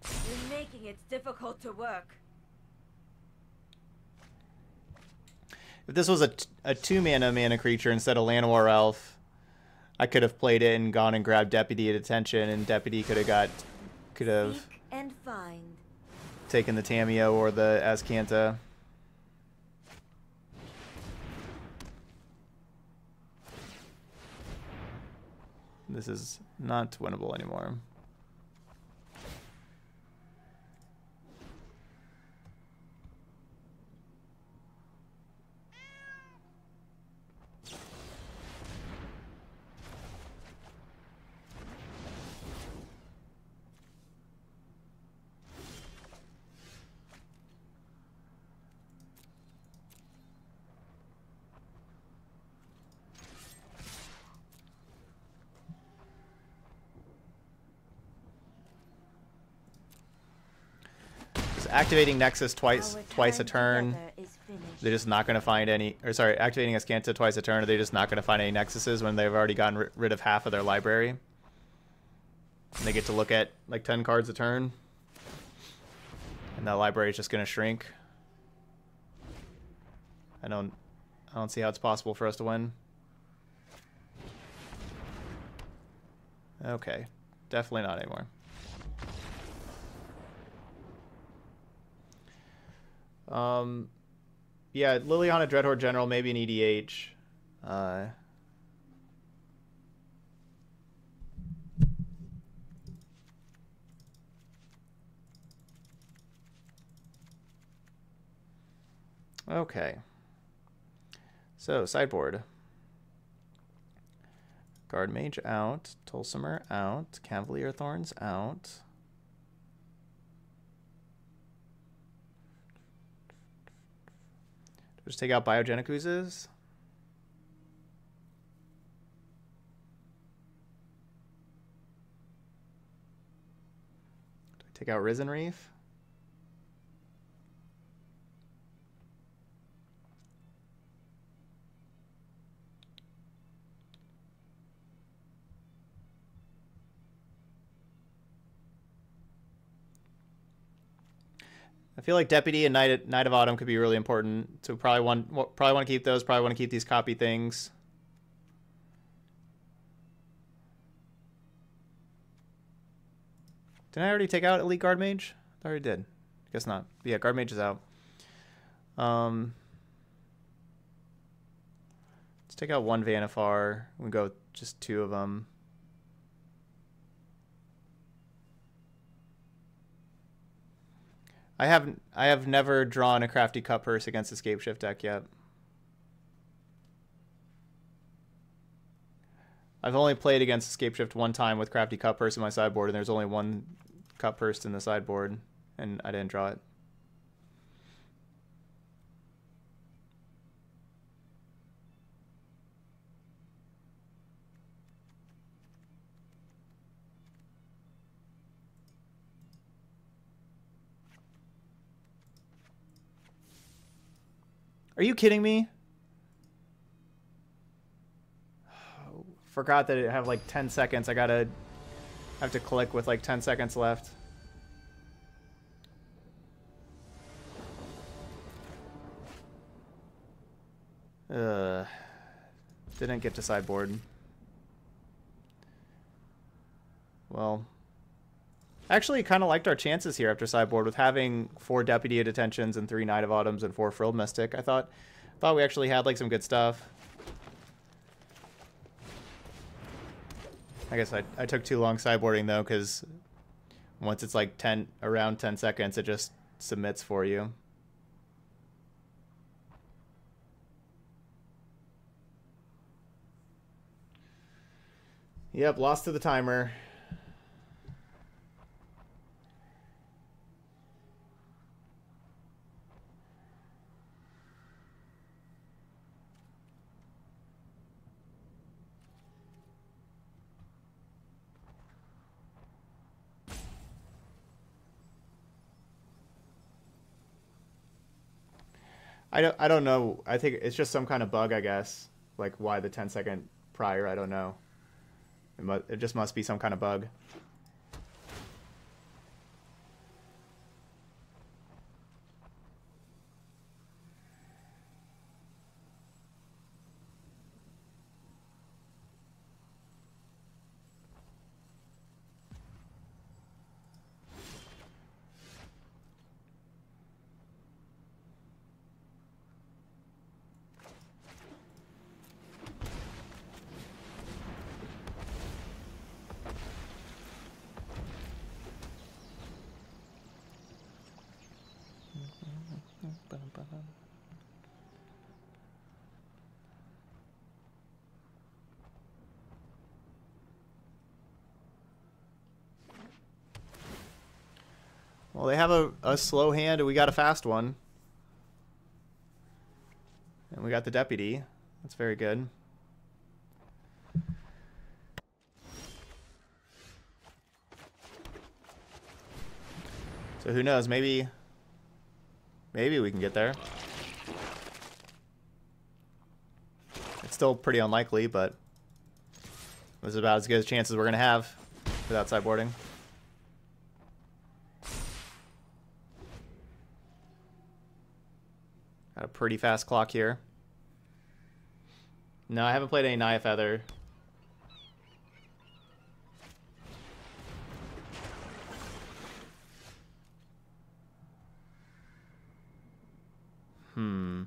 You're making it difficult to work. If this was a, t a two-mana mana creature instead of Llanowar Elf, I could have played it and gone and grabbed Deputy of Detention, and Deputy could have got, could have and find. taken the Tamiyo or the Azcanta. This is not winnable anymore. Activating Nexus twice twice a turn, they're just not going to find any, or sorry, activating Azcanta twice a turn, they're just not going to find any Nexuses when they've already gotten rid of half of their library. And they get to look at like ten cards a turn. And that library is just going to shrink. I don't, I don't see how it's possible for us to win. Okay, definitely not anymore. Um, yeah, Liliana Dreadhorde General, maybe an E D H. Uh, okay. So, sideboard. Guard Mage out, Tolsimir out, Cavalier Thorns out. Just take out Biogenic Oozes. Do I take out Risen Reef? I feel like Deputy and Knight, Knight of Autumn could be really important. So probably want probably want to keep those. Probably want to keep these copy things. Did I already take out Elite Guard Mage? I already did. Guess not. But yeah, Guard Mage is out. Um, let's take out one Vannifar. We go with just two of them. I haven't. I have never drawn a Crafty Cutpurse against a Scapeshift deck yet. I've only played against Scapeshift one time with Crafty Cutpurse in my sideboard, and there's only one Cutpurse in the sideboard, and I didn't draw it. Are you kidding me? Oh, forgot that it have like ten seconds. I gotta have to click with like ten seconds left. Uh, didn't get to sideboard. Well, actually kind of liked our chances here after sideboard with having four Deputy of Detentions and three Knight of Autumns and four Frilled Mystic. I thought thought we actually had like some good stuff. I guess I, I took too long sideboarding though, because once it's like ten around ten seconds, it just submits for you. Yep, lost to the timer. I don't, I don't know. I think it's just some kind of bug, I guess. Like, why the ten second prior, I don't know. It, mu it just must be some kind of bug. Well, they have a, a slow hand, and we got a fast one. And we got the deputy. That's very good. So who knows? Maybe, maybe we can get there. It's still pretty unlikely, but this is about as good a chance as we're going to have without sideboarding. A pretty fast clock here. No, I haven't played any Naya Feather. Hmm.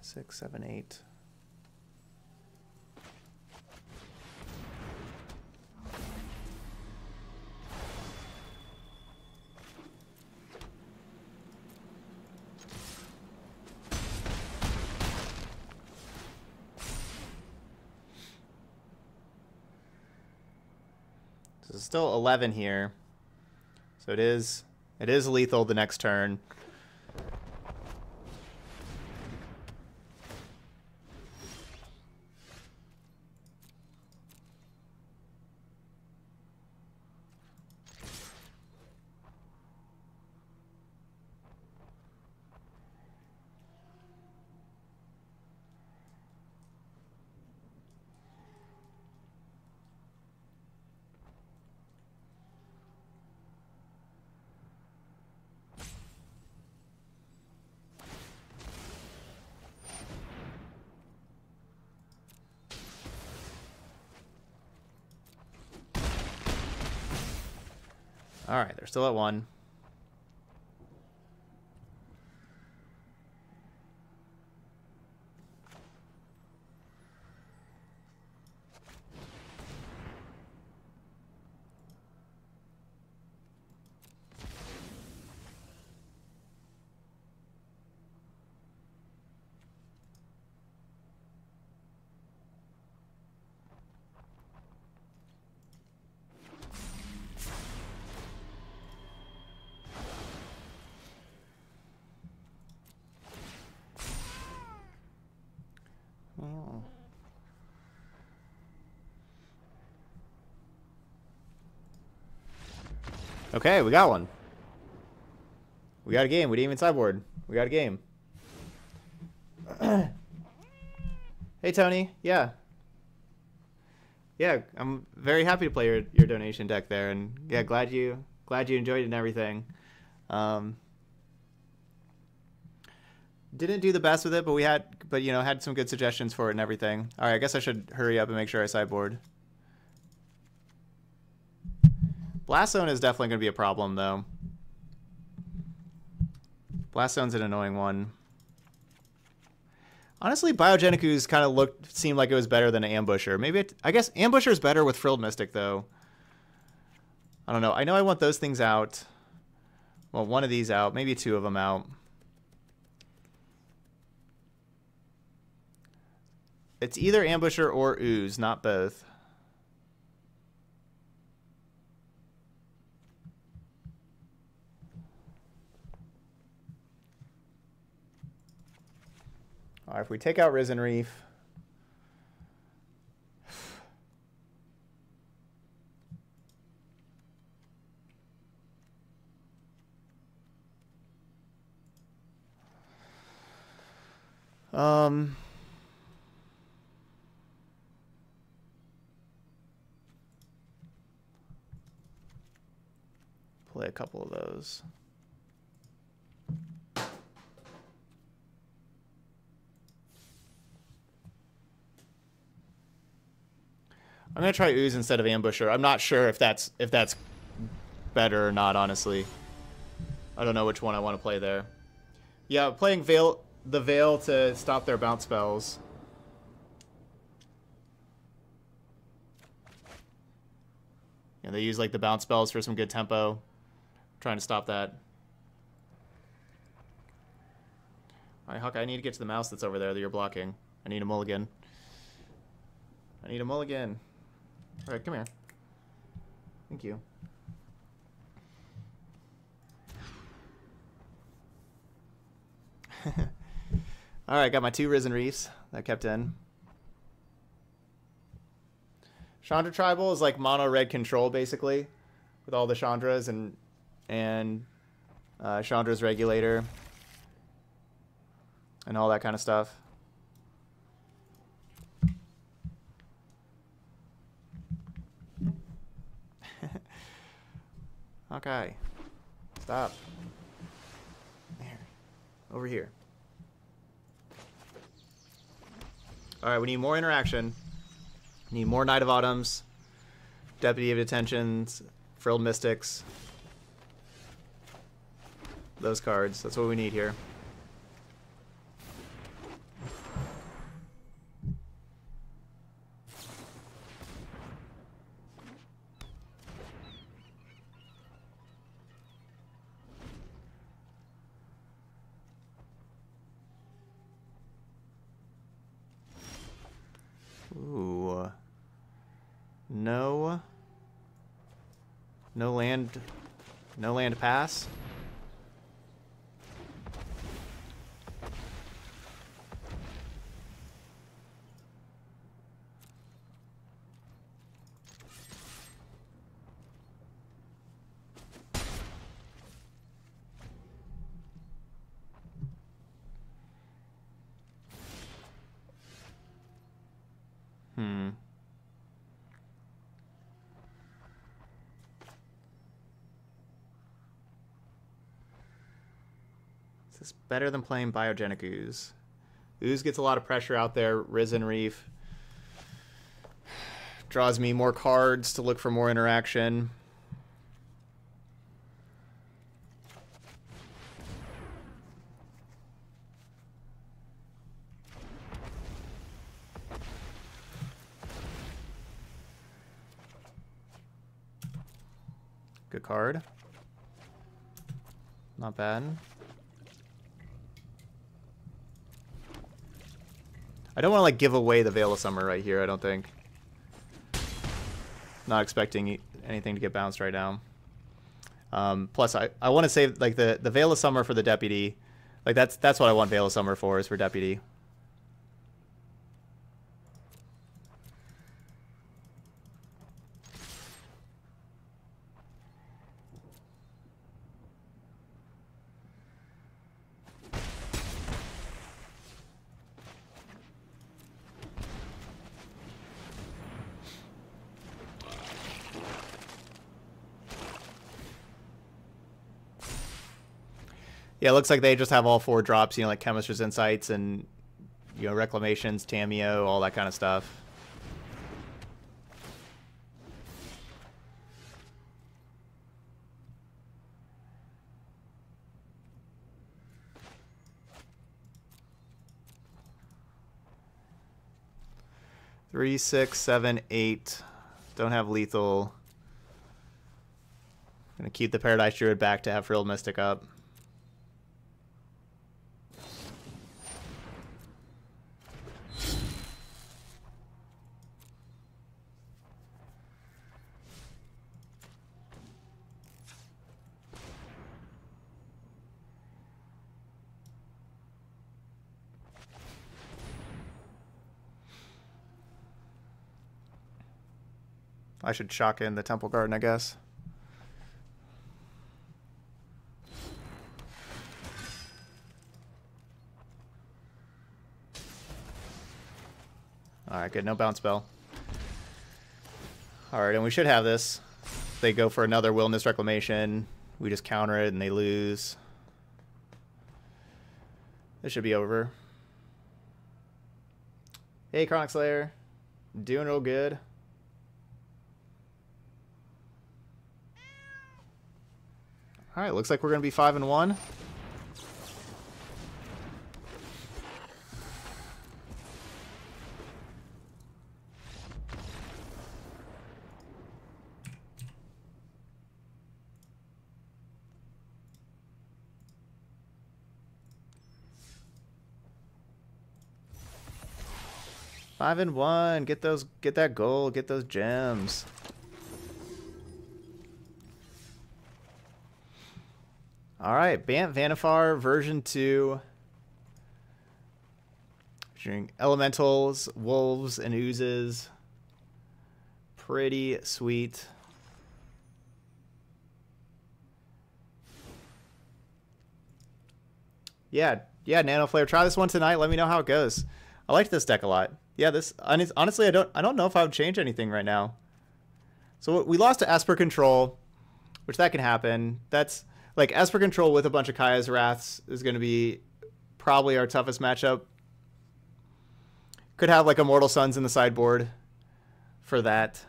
Six, seven, eight. So it's still eleven here. So it is it is lethal the next turn. All right, they're still at one. Okay, we got one. We got a game. We didn't even sideboard. We got a game. Hey, Tony. Yeah. Yeah, I'm very happy to play your, your donation deck there, and yeah, glad you glad you enjoyed it and everything. Um, didn't do the best with it, but we had but you know had some good suggestions for it and everything. All right, I guess I should hurry up and make sure I sideboard. Blast Zone is definitely going to be a problem, though. Blast Zone's an annoying one. Honestly, Biogenic Ooze kind of looked, seemed like it was better than an Ambusher. Maybe it, I guess Ambusher's better with Frilled Mystic, though. I don't know. I know I want those things out. Well, one of these out. Maybe two of them out. It's either Ambusher or Ooze, not both. All right, if we take out Risen Reef. Um... Play a couple of those. I'm gonna try Ooze instead of Ambusher. I'm not sure if that's if that's better or not, honestly. I don't know which one I want to play there. Yeah, playing Veil the Veil to stop their bounce spells. Yeah, they use like the bounce spells for some good tempo. Trying to stop that. Alright, Huck, I need to get to the mouse that's over there that you're blocking. I need a mulligan. I need a mulligan. Alright, come here. Thank you. Alright, got my two Risen Reefs that I kept in. Chandra Tribal is like mono red control, basically, with all the Chandras and and uh, Chandra's Regulator and all that kind of stuff. Okay, stop. There, over here. All right, we need more interaction. We need more Knight of Autumns, Deputy of Detentions, Frilled Mystics. Those cards, that's what we need here. Ooh. No. No land. No land pass. It's better than playing Biogenic Ooze. Ooze gets a lot of pressure out there. Risen Reef draws me more cards to look for more interaction. Good card. Not bad. I don't want to, like, give away the Veil of Summer right here, I don't think. Not expecting anything to get bounced right now. Um, plus, I, I want to save, like, the, the Veil of Summer for the Deputy. Like, that's that's what I want Veil of Summer for, is for Deputy. Yeah, it looks like they just have all four drops, you know, like Chemist's Insights and, you know, Reclamations, Tamiyo, all that kind of stuff. Three, six, seven, eight. Don't have lethal. Gonna keep the Paradise Druid back to have Frilled Mystic up. I should shock in the Temple Garden, I guess. Alright, good. No bounce spell. Alright, and we should have this. They go for another Wilderness Reclamation. We just counter it, and they lose. This should be over. Hey, Chronic Slayer. Doing real good. All right, looks like we're going to be five and one. Five and one. Get those. Get that gold. Get those gems. All right, Bant Vannifar version two. Featuring elementals, wolves, and oozes. Pretty sweet. Yeah, yeah, Nanoflare. Try this one tonight. Let me know how it goes. I like this deck a lot. Yeah, this honestly, I don't, I don't know if I would change anything right now. So we lost to Esper Control, which that can happen. That's Like, Esper Control with a bunch of Kaya's Wraths is going to be probably our toughest matchup. Could have, like, Immortal Suns in the sideboard for that.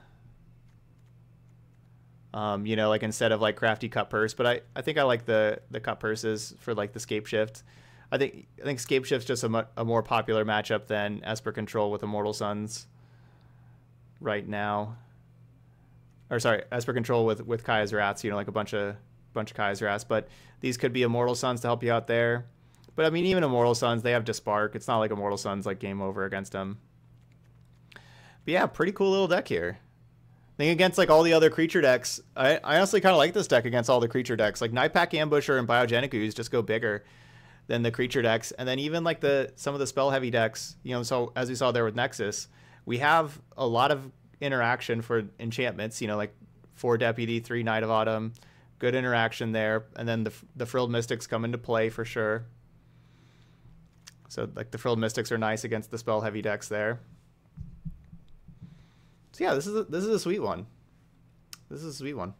Um, you know, like, instead of, like, Crafty Cutpurse. But I, I think I like the, the Cutpurses for, like, the Scapeshift. I think I think Scapeshift's just a, a more popular matchup than Esper Control with Immortal Suns right now. Or, sorry, Esper Control with, with Kaya's Wraths, you know, like a bunch of... bunch of Kaya's Wraths, but these could be Immortal Suns to help you out there. But I mean, even Immortal Suns, they have Dispark. It's not like Immortal Suns like game over against them. But yeah, pretty cool little deck here. I think against like all the other creature decks, I, I honestly kind of like this deck against all the creature decks. Like Nightpack Ambusher and Biogenic Ooze just go bigger than the creature decks, and then even like the some of the spell heavy decks. You know, so as we saw there with Nexus, we have a lot of interaction for enchantments. You know, like four Deputy, three Knight of Autumn. Good interaction there, and then the the Frilled Mystics come into play for sure. So like the Frilled Mystics are nice against the spell heavy decks there. So yeah, this is a, this is a sweet one. This is a sweet one.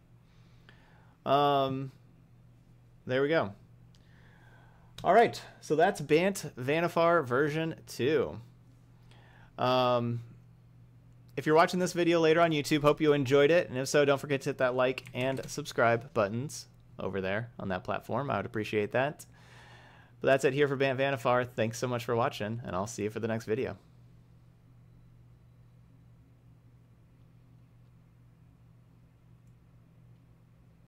Um, there we go. All right, so that's Bant Vannifar version two. Um. If you're watching this video later on YouTube, hope you enjoyed it. And if so, don't forget to hit that like and subscribe buttons over there on that platform. I would appreciate that. But that's it here for Bant Vannifar. Thanks so much for watching, and I'll see you for the next video.